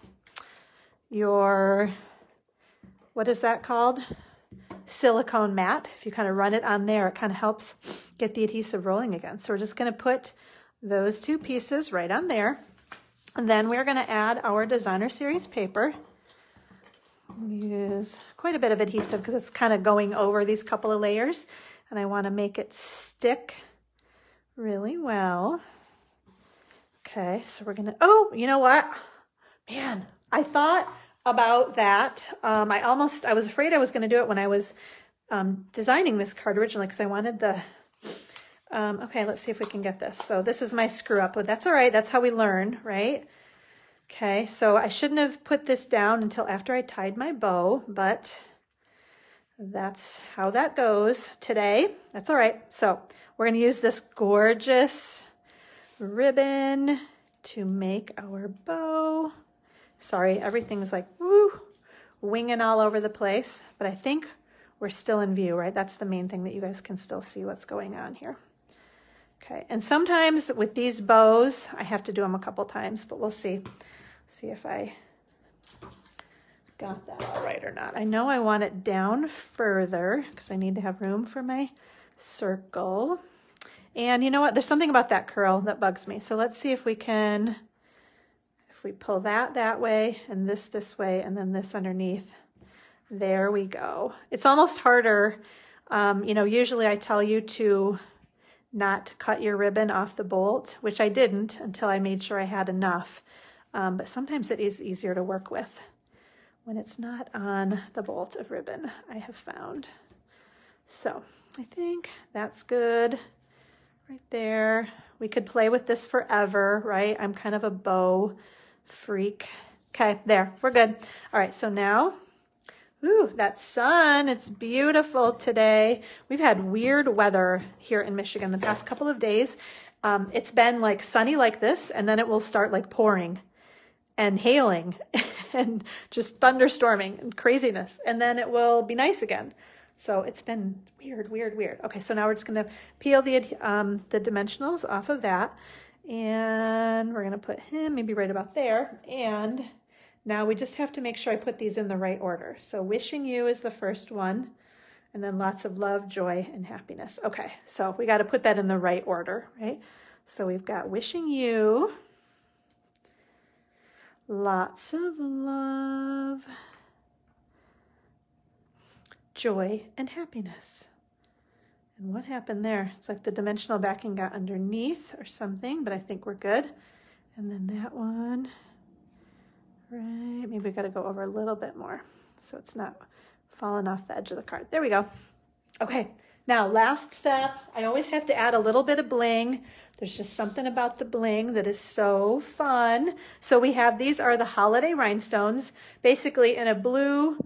Your, what is that called? Silicone mat. If you kind of run it on there, it kind of helps get the adhesive rolling again. So we're just going to put those two pieces right on there, and then we're going to add our designer series paper. Use quite a bit of adhesive because it's kind of going over these couple of layers, and I want to make it stick really well. Okay, so we're gonna, oh, you know what, man, I thought about that. Um, I almost, I was afraid I was going to do it when I was um, designing this card originally, because I wanted the, um, okay, let's see if we can get this. So this is my screw up, but that's all right. That's how we learn, right? Okay, so I shouldn't have put this down until after I tied my bow, but that's how that goes today. That's all right. So we're going to use this gorgeous ribbon to make our bow. Sorry, everything's like, woo, winging all over the place, but I think we're still in view, right? That's the main thing, that you guys can still see what's going on here. Okay, and sometimes with these bows, I have to do them a couple times, but we'll see. See if I got that all right or not. I know I want it down further because I need to have room for my circle. And you know what? There's something about that curl that bugs me. So let's see if we can... If we pull that that way, and this this way, and then this underneath, there we go. It's almost harder. Um, you know, usually I tell you to not cut your ribbon off the bolt, which I didn't until I made sure I had enough. Um, but sometimes it is easier to work with when it's not on the bolt of ribbon, I have found. So I think that's good right there. We could play with this forever, right? I'm kind of a bow freak. Okay, there, we're good. All right, so now, ooh, that sun, it's beautiful today. We've had weird weather here in Michigan the past couple of days. Um, it's been like sunny like this, and then it will start like pouring and hailing and just thunderstorming and craziness, and then it will be nice again. So it's been weird, weird, weird. Okay, so now we're just gonna peel the, um, the dimensionals off of that, and we're gonna put him maybe right about there. And now we just have to make sure I put these in the right order. So wishing you is the first one, and then lots of love, joy, and happiness. Okay, so we gotta put that in the right order, right? So we've got wishing you, lots of love, joy, and happiness. And what happened there? It's like the dimensional backing got underneath or something, but I think we're good. And then that one, right? Maybe we got to go over a little bit more so it's not falling off the edge of the card. There we go. Okay, Now, last step, I always have to add a little bit of bling. There's just something about the bling that is so fun. So we have, these are the holiday rhinestones, basically in a blue,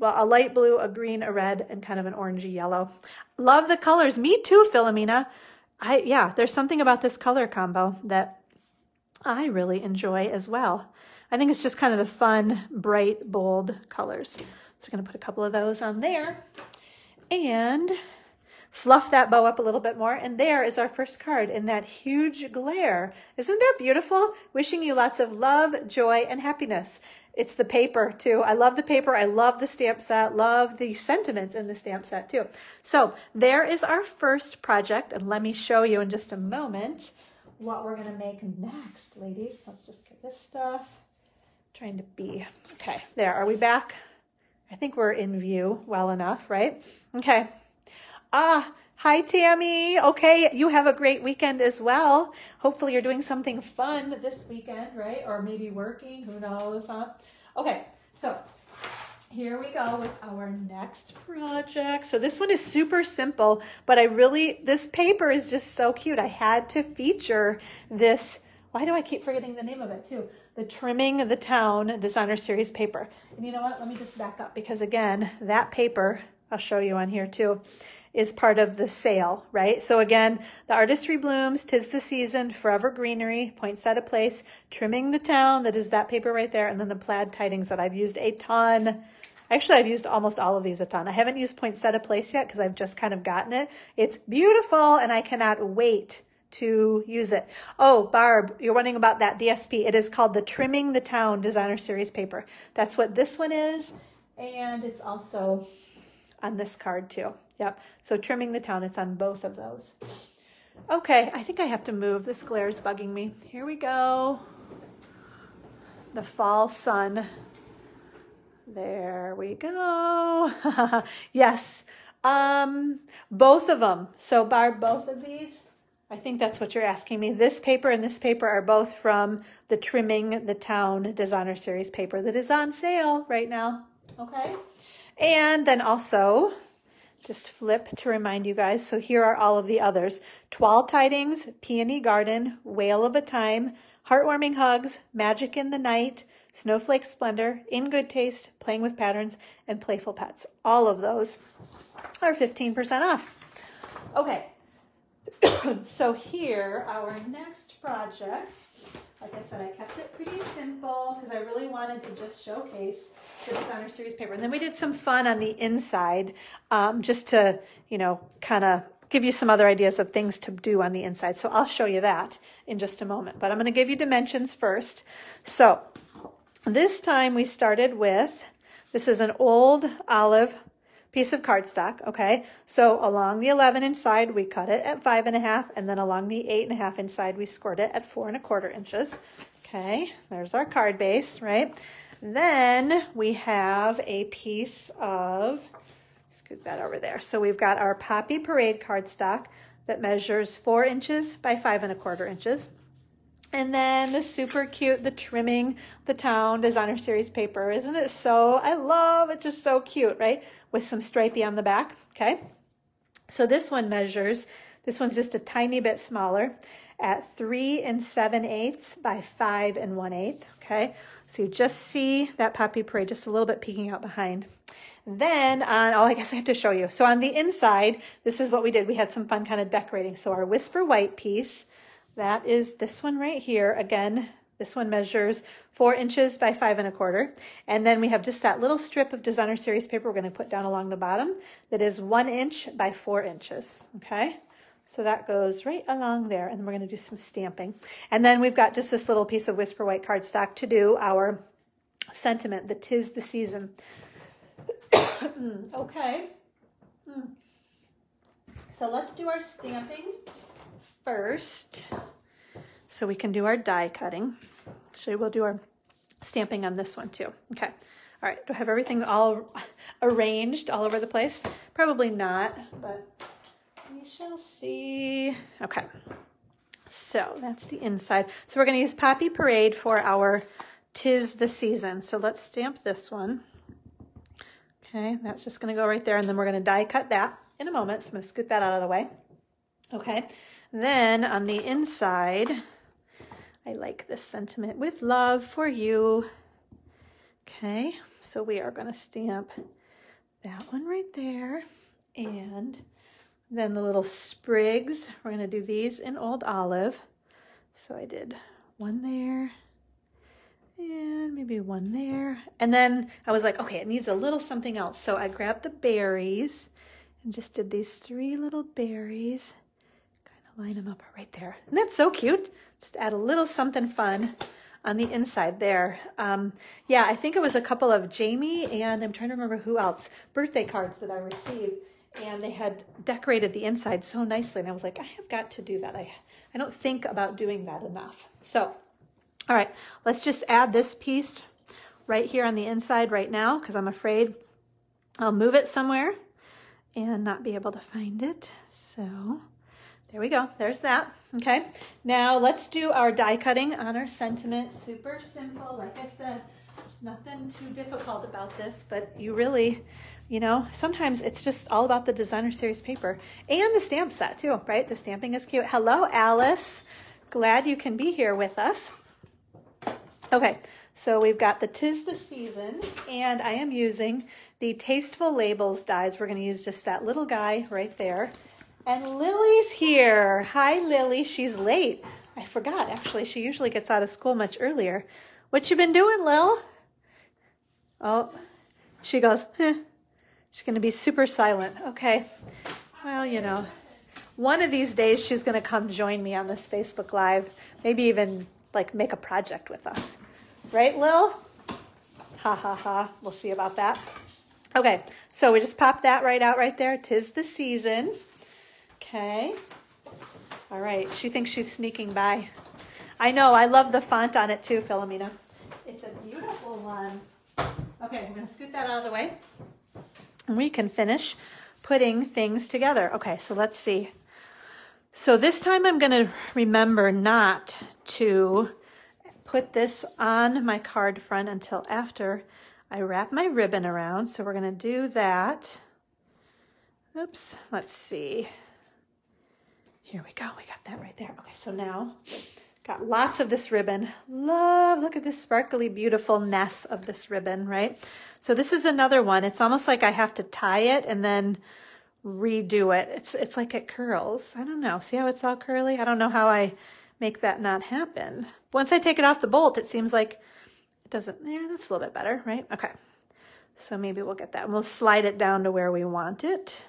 well, a light blue, a green, a red, and kind of an orangey yellow. Love the colors. Me too, Philomena. I, yeah, there's something about this color combo that I really enjoy as well. I think it's just kind of the fun, bright, bold colors. So I'm gonna put a couple of those on there and fluff that bow up a little bit more. And there is our first card in that huge glare. Isn't that beautiful? Wishing you lots of love, joy, and happiness. It's the paper too. I love the paper. I love the stamp set. Love the sentiments in the stamp set too. So there is our first project. And let me show you in just a moment what we're gonna make next, ladies. Let's just get this stuff. I'm trying to be, okay, there, are we back? I think we're in view well enough, right? Okay. Ah, hi, Tammy. Okay, you have a great weekend as well. Hopefully you're doing something fun this weekend, right? Or maybe working, who knows, huh? Okay, so here we go with our next project. So this one is super simple, but I really, this paper is just so cute. I had to feature this. Why do I keep forgetting the name of it too? The Trimming the Town Designer Series paper. And you know what, let me just back up, because again, that paper, I'll show you on here too, is part of the sale, right? So again, the Artistry Blooms, Tis the Season, Forever Greenery, Poinsettia Place, Trimming the Town, that is that paper right there, and then the Plaid Tidings that I've used a ton. Actually, I've used almost all of these a ton. I haven't used Poinsettia Place yet because I've just kind of gotten it. It's beautiful and I cannot wait to use it. Oh, Barb, you're wondering about that D S P. It is called the Trimming the Town Designer Series paper. That's what this one is, and it's also on this card too. Yep, so Trimming the Town, it's on both of those. Okay, I think I have to move. This glare is bugging me. Here we go. The fall sun. There we go. Yes, um, both of them. So Barb, both of these, I think that's what you're asking me. This paper and this paper are both from the Trimming the Town Designer Series paper that is on sale right now, okay? And then also, just flip to remind you guys. So here are all of the others. Plaid Tidings, Peony Garden, Whale of a Time, Heartwarming Hugs, Magic in the Night, Snowflake Splendor, In Good Taste, Playing With Patterns, and Playful Pets. All of those are fifteen percent off. Okay, so here, our next project. Like I said, I kept it pretty simple because I really wanted to just showcase the Designer Series paper. And then we did some fun on the inside um, just to, you know, kind of give you some other ideas of things to do on the inside. So I'll show you that in just a moment. But I'm going to give you dimensions first. So this time we started with, this is an Old Olive piece of cardstock, okay? So along the eleven inch side, we cut it at five and a half, and then along the eight and a half inch side, we scored it at four and a quarter inches. Okay, there's our card base, right? Then we have a piece of, scoot that over there. So we've got our Poppy Parade cardstock that measures four inches by five and a quarter inches. And then the super cute, the Trimming the Town Designer Series paper. Isn't it so, I love, it's just so cute, right? With some stripey on the back, okay? So this one measures, this one's just a tiny bit smaller at three and seven eighths by five and one eighth, okay? So you just see that Poppy Parade just a little bit peeking out behind. Then on, oh, I guess I have to show you. So on the inside, this is what we did. We had some fun kind of decorating. So our Whisper White piece, that is this one right here. Again, this one measures four inches by five and a quarter. And then we have just that little strip of Designer Series paper we're gonna put down along the bottom that is one inch by four inches, okay? So that goes right along there, and then we're gonna do some stamping. And then we've got just this little piece of Whisper White cardstock to do our sentiment, the Tis the Season. Okay. Mm. So let's do our stamping first, so we can do our die cutting. Actually, we'll do our stamping on this one too. Okay, all right, do I have everything all arranged all over the place? Probably not, but we shall see. Okay, so that's the inside. So we're gonna use Poppy Parade for our Tis the Season. So let's stamp this one. Okay, that's just gonna go right there, and then we're gonna die cut that in a moment. So I'm going to scoot that out of the way. Okay, then on the inside, I like this sentiment with love for you. Okay, so we are going to stamp that one right there. And then the little sprigs, we're going to do these in Old Olive. So I did one there and maybe one there. And then I was like, okay, it needs a little something else. So I grabbed the berries and just did these three little berries. Kind of line them up right there. And that's so cute. Just add a little something fun on the inside there. Um, yeah, I think it was a couple of Jamie and I'm trying to remember who else, birthday cards that I received. And they had decorated the inside so nicely. And I was like, I have got to do that. I, I don't think about doing that enough. So, all right, let's just add this piece right here on the inside right now, because I'm afraid I'll move it somewhere and not be able to find it. So there we go. There's that. Okay, now let's do our die cutting on our sentiment. Super simple. Like I said, there's nothing too difficult about this, but you really, you know, sometimes it's just all about the designer series paper and the stamp set too, right? The stamping is cute. Hello, Alice. Glad you can be here with us. Okay, so we've got the Tis the Season, and I am using the Tasteful Labels dies. We're going to use just that little guy right there. And Lily's here. Hi, Lily. She's late. I forgot, actually. She usually gets out of school much earlier. What you been doing, Lil? Oh, she goes, huh. She's going to be super silent. Okay. Well, you know, one of these days she's going to come join me on this Facebook Live. Maybe even like make a project with us. Right, Lil? Ha ha ha. We'll see about that. Okay. So we just pop that right out right there. Tis the Season. Okay. All right. She thinks she's sneaking by. I know. I love the font on it too, Philomena. It's a beautiful one. Okay. I'm going to scoot that out of the way. And we can finish putting things together. Okay, so let's see. So this time I'm going to remember not to put this on my card front until after I wrap my ribbon around. So we're going to do that. Oops, let's see. Here we go. We got that right there. Okay, so now got lots of this ribbon. Love, look at this sparkly, beautiful ness of this ribbon, right? So this is another one. It's almost like I have to tie it and then redo it. It's it's like it curls. I don't know. See how it's all curly? I don't know how I make that not happen. Once I take it off the bolt, it seems like it doesn't. There, yeah, that's a little bit better, right? Okay. So maybe we'll get that. And we'll slide it down to where we want it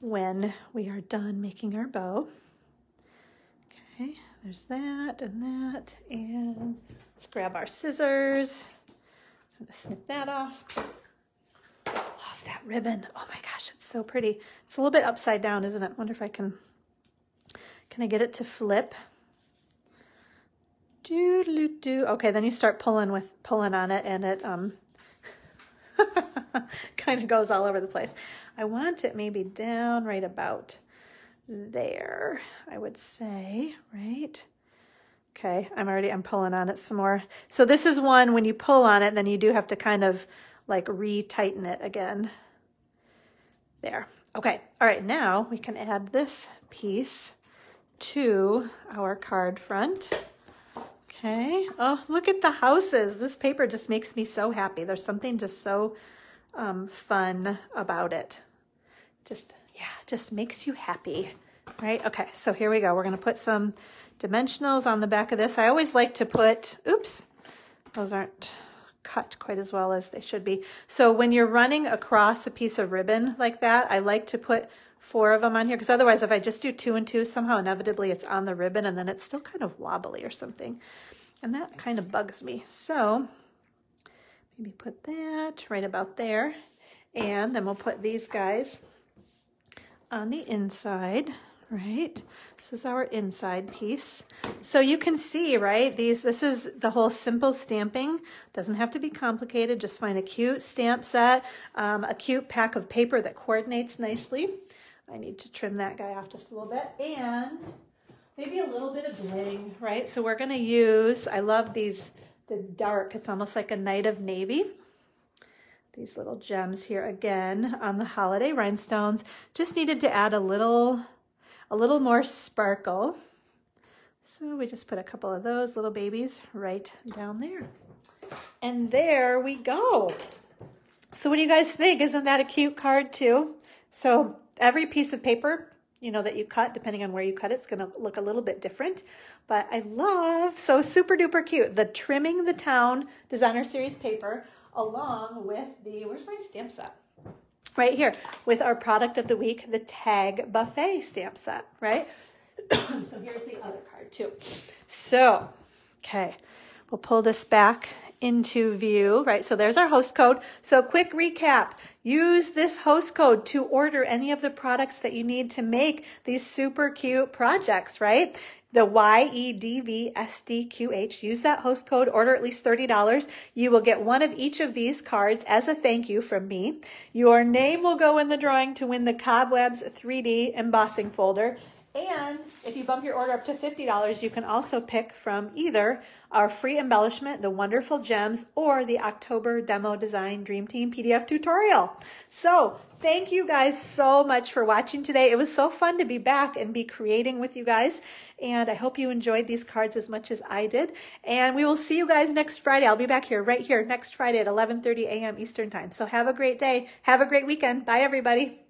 when we are done making our bow. Okay, there's that and that. And let's grab our scissors. I'm gonna snip that off. Love that ribbon. Oh my gosh, it's so pretty. It's a little bit upside down, isn't it? I wonder if I can, can I get it to flip? Do do do. Okay, then you start pulling with pulling on it, and it um kind of goes all over the place. I want it maybe down right about there, I would say, right? Okay, I'm already, I'm pulling on it some more. So this is one, when you pull on it, then you do have to kind of like re-tighten it again. There. Okay, all right, now we can add this piece to our card front. Okay, oh, look at the houses. This paper just makes me so happy. There's something just so um, fun about it. Just, yeah, just makes you happy, right? Okay, so here we go. We're gonna put some dimensionals on the back of this. I always like to put, oops, those aren't cut quite as well as they should be. So when you're running across a piece of ribbon like that, I like to put four of them on here, because otherwise if I just do two and two, somehow inevitably it's on the ribbon and then it's still kind of wobbly or something. And that kind of bugs me. So maybe put that right about there. And then we'll put these guys on the inside. Right, this is our inside piece. So you can see, right, these, this is the whole simple stamping. Doesn't have to be complicated. Just find a cute stamp set, um, a cute pack of paper that coordinates nicely. I need to trim that guy off just a little bit, and maybe a little bit of bling, right? So we're gonna use, I love these, the dark, it's almost like a night of navy. these little gems here again on the holiday rhinestones. Just needed to add a little, a little more sparkle. So we just put a couple of those little babies right down there. And there we go. So what do you guys think? Isn't that a cute card too? So every piece of paper, you know, that you cut, depending on where you cut it, it's going to look a little bit different. But I love, so super duper cute, the Trimming the Town Designer Series paper along with the, where's my stamp set? Right here, with our product of the week, the Tag Buffet stamp set, right? So here's the other card too. So, okay, we'll pull this back into view, right? So there's our host code. So quick recap, use this host code to order any of the products that you need to make these super cute projects, right? The Y E D V S D Q H. Use that host code, order at least thirty dollars. You will get one of each of these cards as a thank you from me. Your name will go in the drawing to win the Cobwebs three D embossing folder. And if you bump your order up to fifty dollars, you can also pick from either our free embellishment, the Wonderful Gems, or the October Demo Design Dream Team P D F tutorial. So thank you guys so much for watching today. It was so fun to be back and be creating with you guys. And I hope you enjoyed these cards as much as I did. And we will see you guys next Friday. I'll be back here, right here, next Friday at eleven thirty a m Eastern Time. So have a great day. Have a great weekend. Bye, everybody.